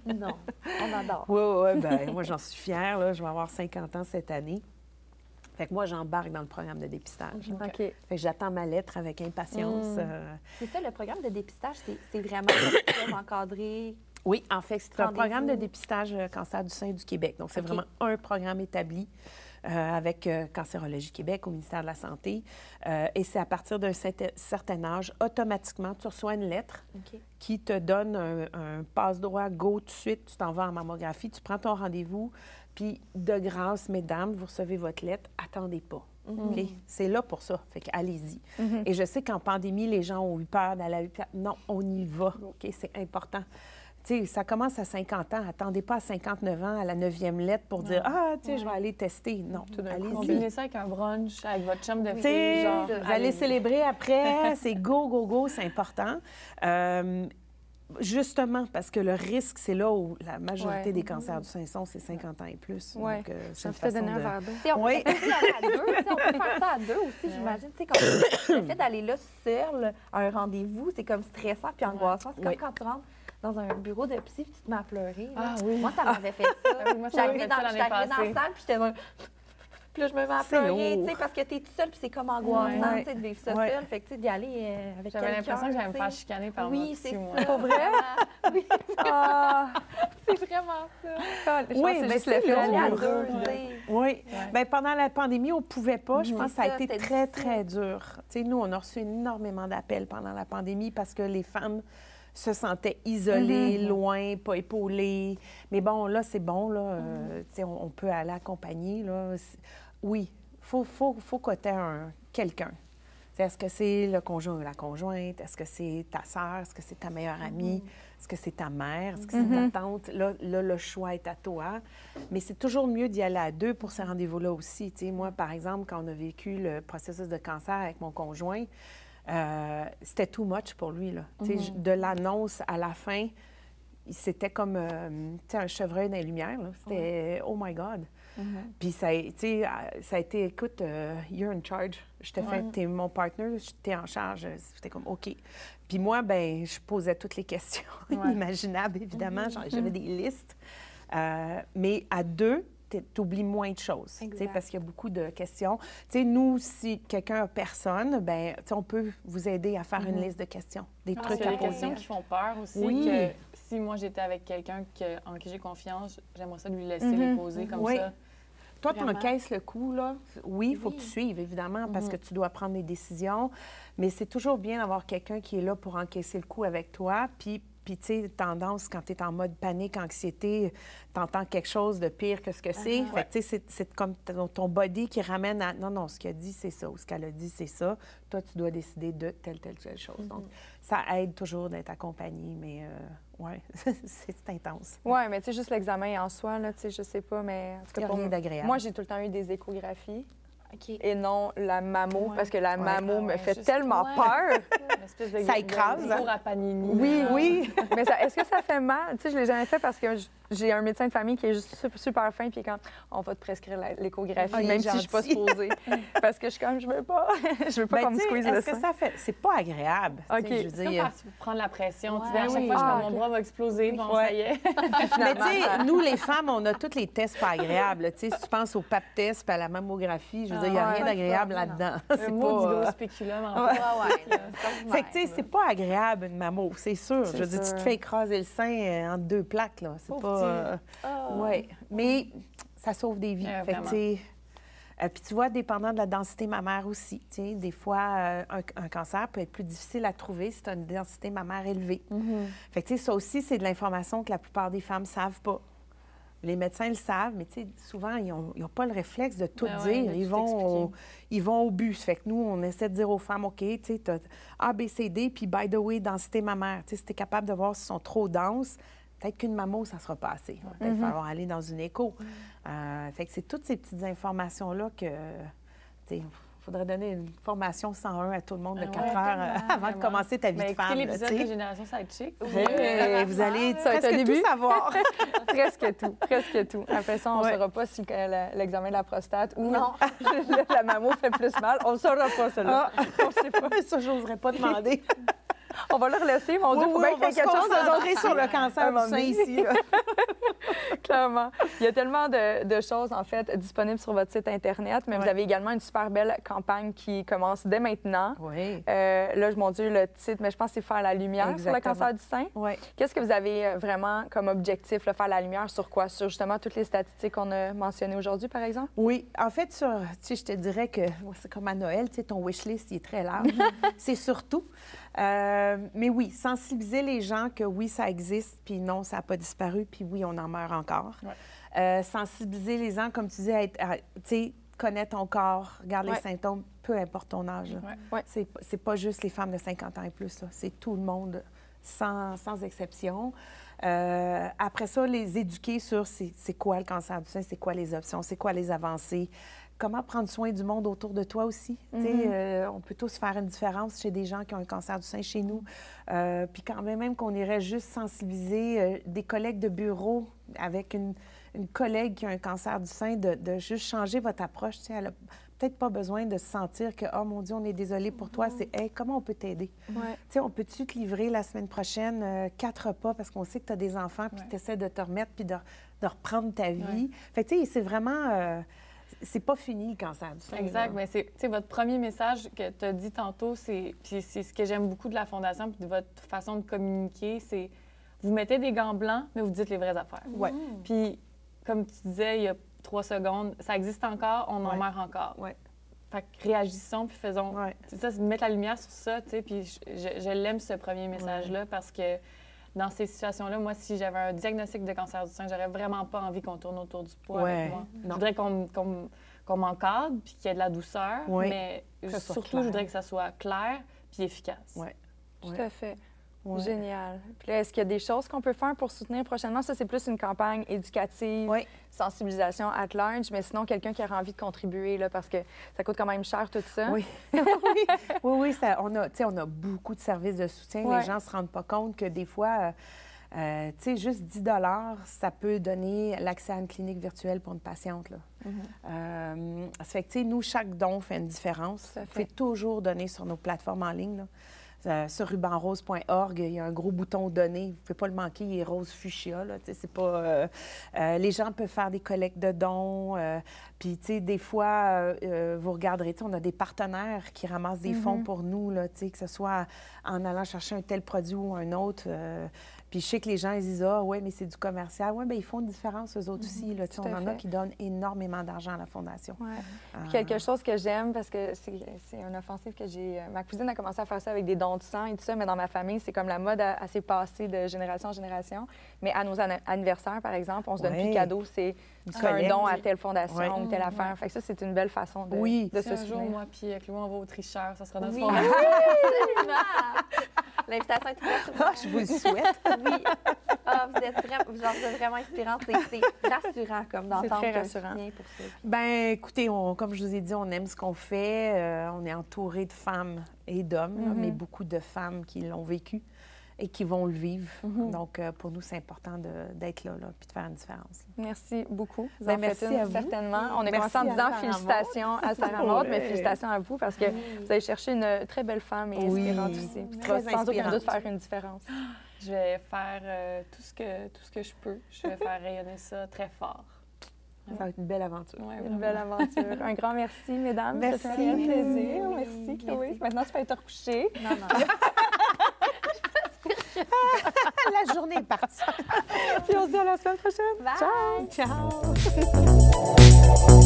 Non, on adore. Oui, oui, bien, moi, j'en suis fière. Là. Je vais avoir cinquante ans cette année. Fait que moi, j'embarque dans le programme de dépistage. Okay. Okay. Fait que j'attends ma lettre avec impatience. Mmh. Euh... C'est ça, le programme de dépistage, c'est vraiment encadré? Oui, en fait, c'est un programme de dépistage cancer du sein du Québec. Donc, c'est okay. vraiment un programme établi euh, avec euh, Cancérologie Québec au ministère de la Santé. Euh, et c'est à partir d'un certain âge, automatiquement, tu reçois une lettre okay. qui te donne un, un passe-droit, go tout de suite, tu t'en vas en mammographie, tu prends ton rendez-vous. Puis, de grâce, mesdames, vous recevez votre lettre, attendez pas. Mm-hmm. Okay? C'est là pour ça, fait qu'allez-y. Mm-hmm. Et je sais qu'en pandémie, les gens ont eu peur d'aller à l'hôpital. Non, on y va, okay? C'est important. T'sais, ça commence à cinquante ans, attendez pas à cinquante-neuf ans, à la neuvième lettre pour dire « Ah, tu sais, ouais. je vais aller tester. » Non, allez-y. Combinez ça avec un brunch, avec votre chum de fille, genre... Vous allez célébrer après, c'est go, go, go, c'est important. Euh, Justement, parce que le risque, c'est là où la majorité ouais. des cancers du sein sont, c'est cinquante ans et plus. Oui, euh, j'ai envie de donner un verre d'eau. On peut faire ça à deux aussi, ouais. j'imagine. Le fait d'aller là seul à un rendez-vous, c'est comme stressant puis angoissant. C'est comme oui. quand tu rentres dans un bureau de psy puis tu te mets à pleurer. Ah, oui. Moi, ça m'avait fait ça. Moi, ça j'arrivais dans, dans la salle puis j'étais dans... Puis là, je me mets à pleurer, tu sais, parce que t'es toute seule, puis c'est comme angoissant, tu sais, de vivre ça ouais. seule. Fait que, tu sais, d'y aller euh, avec quelqu'un. J'avais l'impression que j'allais me faire chicaner par moi. Oui, c'est ça. Pour vrai? Oui. Ah, c'est vraiment ça. Je oui, mais c'est le à deux, oui. Bien, pendant la pandémie, on ne pouvait pas. Je pense que ça a été très, très dur. Tu sais, nous, on a reçu énormément d'appels pendant la pandémie parce que les femmes se sentaient isolées, mm-hmm. loin, pas épaulées. Mais bon, là, c'est bon, là. Euh, mm-hmm. on, on peut aller accompagner, là. Oui, il faut, faut, faut coter un, quelqu'un. Est-ce que c'est le conjoint ou la conjointe? Est-ce que c'est ta sœur? Est-ce que c'est ta meilleure amie? Mm-hmm. Est-ce que c'est ta mère? Est-ce que c'est mm-hmm. ta tante? Là, là, le choix est à toi. Mais c'est toujours mieux d'y aller à deux pour ces rendez-vous-là aussi. T'sais, moi, par exemple, quand on a vécu le processus de cancer avec mon conjoint, Euh, c'était too much pour lui, là. Mm-hmm. De l'annonce à la fin, c'était comme euh, un chevreuil dans les lumières. C'était « Oh my God! Mm-hmm. » Puis ça, ça a été « Écoute, euh, you're in charge. Je te ouais. fais, t'es mon partner, t'es en charge. » C'était comme « OK. » Puis moi, ben je posais toutes les questions ouais. imaginables, évidemment. Mm-hmm. J'avais des listes. Euh, mais à deux, tu oublies moins de choses, parce qu'il y a beaucoup de questions. T'sais, nous, si quelqu'un a personne, ben, on peut vous aider à faire mm-hmm. une liste de questions, des parce trucs à poser. Des questions qui font peur aussi, oui. que si moi j'étais avec quelqu'un que, en qui j'ai confiance, j'aimerais ça lui laisser mm-hmm. les poser comme oui. ça. Toi, tu encaisses le coup, là. Oui, il faut oui. que tu suives, évidemment, parce mm-hmm. que tu dois prendre des décisions, mais c'est toujours bien d'avoir quelqu'un qui est là pour encaisser le coup avec toi, puis Puis, tu sais, tendance, quand tu es en mode panique, anxiété, tu entends quelque chose de pire que ce que c'est. Uh-huh. Fait que, tu sais, c'est comme ton body qui ramène à... Non, non, ce qu'il a dit, c'est ça. Ou ce qu'elle a dit, c'est ça. Toi, tu dois décider de telle, telle, telle chose. Mm-hmm. Donc, ça aide toujours d'être accompagnée, mais... Euh... Oui, c'est intense. Oui, mais tu sais, juste l'examen en soi, là, tu sais, je sais pas, mais... C'est rien d'agréable. Moi, j'ai tout le temps eu des échographies. Okay. Et non la mammo, ouais. parce que la ouais. mammo ouais. me fait juste... tellement ouais. peur. Une espèce de... Ça écrase. De... Hein? Oui, oui. Mais ça... est-ce que ça fait mal? Tu sais, je l'ai jamais fait parce que j'ai un médecin de famille qui est juste super fin, puis quand on va te prescrire l'échographie, ah, même si je suis pas supposée. Parce que je suis comme, je veux pas. Je veux pas ben, qu'on me squeeze le sein. Que ça fait... C'est pas agréable. OK. Je veux dire... C'est comme prendre la pression. Ouais. Tu dis, à chaque oui. fois, ah, je okay. mon bras va exploser. Bon, ouais. ça y est. Mais tu sais, nous, les femmes, on a tous les tests pas agréables. Tu sais, si tu penses au pap test puis à la mammographie, je veux il n'y a ouais, rien d'agréable là-dedans. C'est mot pas... du gros spéculum en fait. Ouais, ouais. Fait que, tu sais, c'est pas agréable, une mammo, c'est sûr. Je veux dire, tu te fais écraser le sein entre deux plaques, là. C'est pas... Euh... Oh. Ouais. Mais ça sauve des vies. Euh, fait que, tu sais... Euh, puis tu vois, dépendant de la densité mammaire aussi. T'sais, des fois, euh, un, un cancer peut être plus difficile à trouver si tu as une densité mammaire élevée. Mm-hmm. Fait que, tu sais, ça aussi, c'est de l'information que la plupart des femmes ne savent pas. Les médecins le savent, mais tu sais, souvent, ils n'ont ils ont pas le réflexe de tout ah ouais, dire. De ils, tout vont au, ils vont au bus. Fait que nous, on essaie de dire aux femmes, OK, tu sais, tu as A, B, C, D, puis by the way, densité mammaire. Tu sais, si tu es capable de voir si elles sont trop denses, peut-être qu'une mammo, ça sera pas assez. Il va peut-être mm-hmm. falloir aller dans une écho. Mm-hmm. euh, fait que c'est toutes ces petites informations-là que, tu sais... Il faudrait donner une formation cent un à tout le monde de quatre ouais, heures euh, avant vraiment. de commencer ta vie mais de femme. Écoutez l'épisode de Génération Sidechick. Oui, oui. Vous allez ça presque début. tout savoir. presque tout, presque tout. Après ça, on ne ouais. saura pas si l'examen de la prostate ou non. la mammo fait plus mal. On ne saura pas cela. Ah. On ne sait pas. Ça, je n'oserais pas demander. On va le laisser, mon Dieu, il oui, faut oui, bien qu'il y ait quelque chose de sur le cancer du sein ici. Là. Clairement. Il y a tellement de, de choses, en fait, disponibles sur votre site Internet, mais oui. vous avez également une super belle campagne qui commence dès maintenant. Oui. Euh, là, mon Dieu, le titre, mais je pense que c'est faire la lumière Exactement. sur le cancer du sein. Oui. Qu'est-ce que vous avez vraiment comme objectif, là, faire la lumière sur quoi? Sur justement toutes les statistiques qu'on a mentionnées aujourd'hui, par exemple? Oui. En fait, sur, tu sais, je te dirais que c'est comme à Noël, tu sais, ton wish list est très large. C'est surtout. Euh, mais oui, sensibiliser les gens que oui, ça existe, puis non, ça n'a pas disparu, puis oui, on en meurt encore. Ouais. Euh, sensibiliser les gens, comme tu disais, à être, à, tu sais, connaître ton corps, regarde ouais. les symptômes, peu importe ton âge. Ouais. Ouais. C'est, c'est pas juste les femmes de cinquante ans et plus, là. C'est tout le monde, sans, sans exception. Euh, après ça, les éduquer sur c'est, c'est quoi le cancer du sein, c'est quoi les options, c'est quoi les avancées. Comment prendre soin du monde autour de toi aussi. Mm-hmm. euh, on peut tous faire une différence chez des gens qui ont un cancer du sein chez nous. Euh, puis quand même, même qu'on irait juste sensibiliser euh, des collègues de bureau avec une, une collègue qui a un cancer du sein, de, de juste changer votre approche. Elle n'a peut-être pas besoin de se sentir que « Oh mon Dieu, on est désolé pour toi. Mm-hmm. » C'est hey, « comment on peut t'aider? Ouais. » On peut-tu te livrer la semaine prochaine euh, quatre repas parce qu'on sait que tu as des enfants puis tu essaies de te remettre puis de, de reprendre ta vie. Ouais. Fait que tu sais, c'est vraiment... Euh, c'est pas fini, le cancer du sein. Exact. Bien, c'est votre premier message que tu as dit tantôt, c'est ce que j'aime beaucoup de la Fondation puis de votre façon de communiquer, c'est vous mettez des gants blancs, mais vous dites les vraies affaires. Ouais. Mmh. Puis, comme tu disais il y a trois secondes, ça existe encore, on ouais. en meurt encore. Ouais. Fait que réagissons puis faisons... Ouais. Ça, c'est de mettre la lumière sur ça, tu sais, puis je, je, je l'aime, ce premier message-là, ouais. parce que dans ces situations-là, moi, si j'avais un diagnostic de cancer du sein, j'aurais vraiment pas envie qu'on tourne autour du poids ouais. avec moi. Non. Je voudrais qu'on, qu'on, qu'on m'encadre puis qu'il y ait de la douceur, oui. mais je, surtout, clair. je voudrais que ça soit clair puis efficace. Oui. Tout ouais. à fait. Ouais. Génial. Puis là, est-ce qu'il y a des choses qu'on peut faire pour soutenir prochainement? Ça, c'est plus une campagne éducative, oui. sensibilisation at large, mais sinon, quelqu'un qui aurait envie de contribuer, là, parce que ça coûte quand même cher, tout ça. Oui, oui, oui, oui ça, on, a, on a beaucoup de services de soutien. Ouais. Les gens ne se rendent pas compte que des fois, euh, tu sais, juste dix dollars, ça peut donner l'accès à une clinique virtuelle pour une patiente, là. Mm-hmm. euh, ça fait que, tu sais, nous, chaque don fait une différence. Vous pouvez toujours donner sur nos plateformes en ligne, là. Euh, sur ruban rose point org, il y a un gros bouton « Donner ». Vous ne pouvez pas le manquer, il est rose fuchsia. Là, c'est pas, euh, euh, les gens peuvent faire des collectes de dons. Euh, Puis, tu sais, des fois, euh, vous regarderez, on a des partenaires qui ramassent des fonds mm-hmm. pour nous, là, que ce soit en allant chercher un tel produit ou un autre. Euh, Puis je sais que les gens, ils disent « Ah, oui, mais c'est du commercial. » Oui, bien, ils font une différence, eux autres aussi. Là. On en a qui donnent énormément d'argent à la Fondation. Ouais. Euh... Puis quelque chose que j'aime, parce que c'est, c'est une offensive que j'ai... Ma cousine a commencé à faire ça avec des dons de sang et tout ça, mais dans ma famille, c'est comme la mode à, à s'est passée de génération en génération. Mais à nos an- anniversaires, par exemple, on se donne ouais. plus de cadeaux. C'est ah, un don à telle fondation ouais. ou telle affaire. Ouais. Fait que ça, c'est une belle façon de, oui. de se soutenir. Oui, c'est un jour, moi, puis Chloé, on va au tricheur. Ça sera notre oui. fondation. Oui! L'invitation est ouverte. Ah, je vous le souhaite. Oui. Ah, vous êtes vraiment, genre, vous êtes vraiment inspirante. C'est, c'est rassurant, comme d'entendre un soutien pour ça. Bien, écoutez, on, comme je vous ai dit, on aime ce qu'on fait. Euh, on est entouré de femmes et d'hommes, mm-hmm. là, mais beaucoup de femmes qui l'ont vécu et qui vont le vivre. Mm-hmm. Donc, euh, pour nous, c'est important de, d'être là, là, puis de faire une différence. Merci beaucoup. Vous Bien, en merci une, à vous. Certainement. On est commencé en disant félicitations à Sarah-Maude, mais félicitations à vous parce que oui. vous avez cherché une très belle femme et oui. inspirante aussi. Oui. Puis très très inspirante. Sans aucun doute faire une différence. Je vais faire euh, tout, ce que, tout ce que je peux. Je vais faire rayonner ça très fort. Ça va être une belle aventure. Ouais, une belle aventure. Un grand merci, mesdames. Merci. C'était un plaisir. Oui. Merci, Chloé. Merci. Maintenant, tu peux te recoucher. Non, non. La journée est partie. Puis on se dit à la semaine prochaine. Bye. Ciao. Ciao.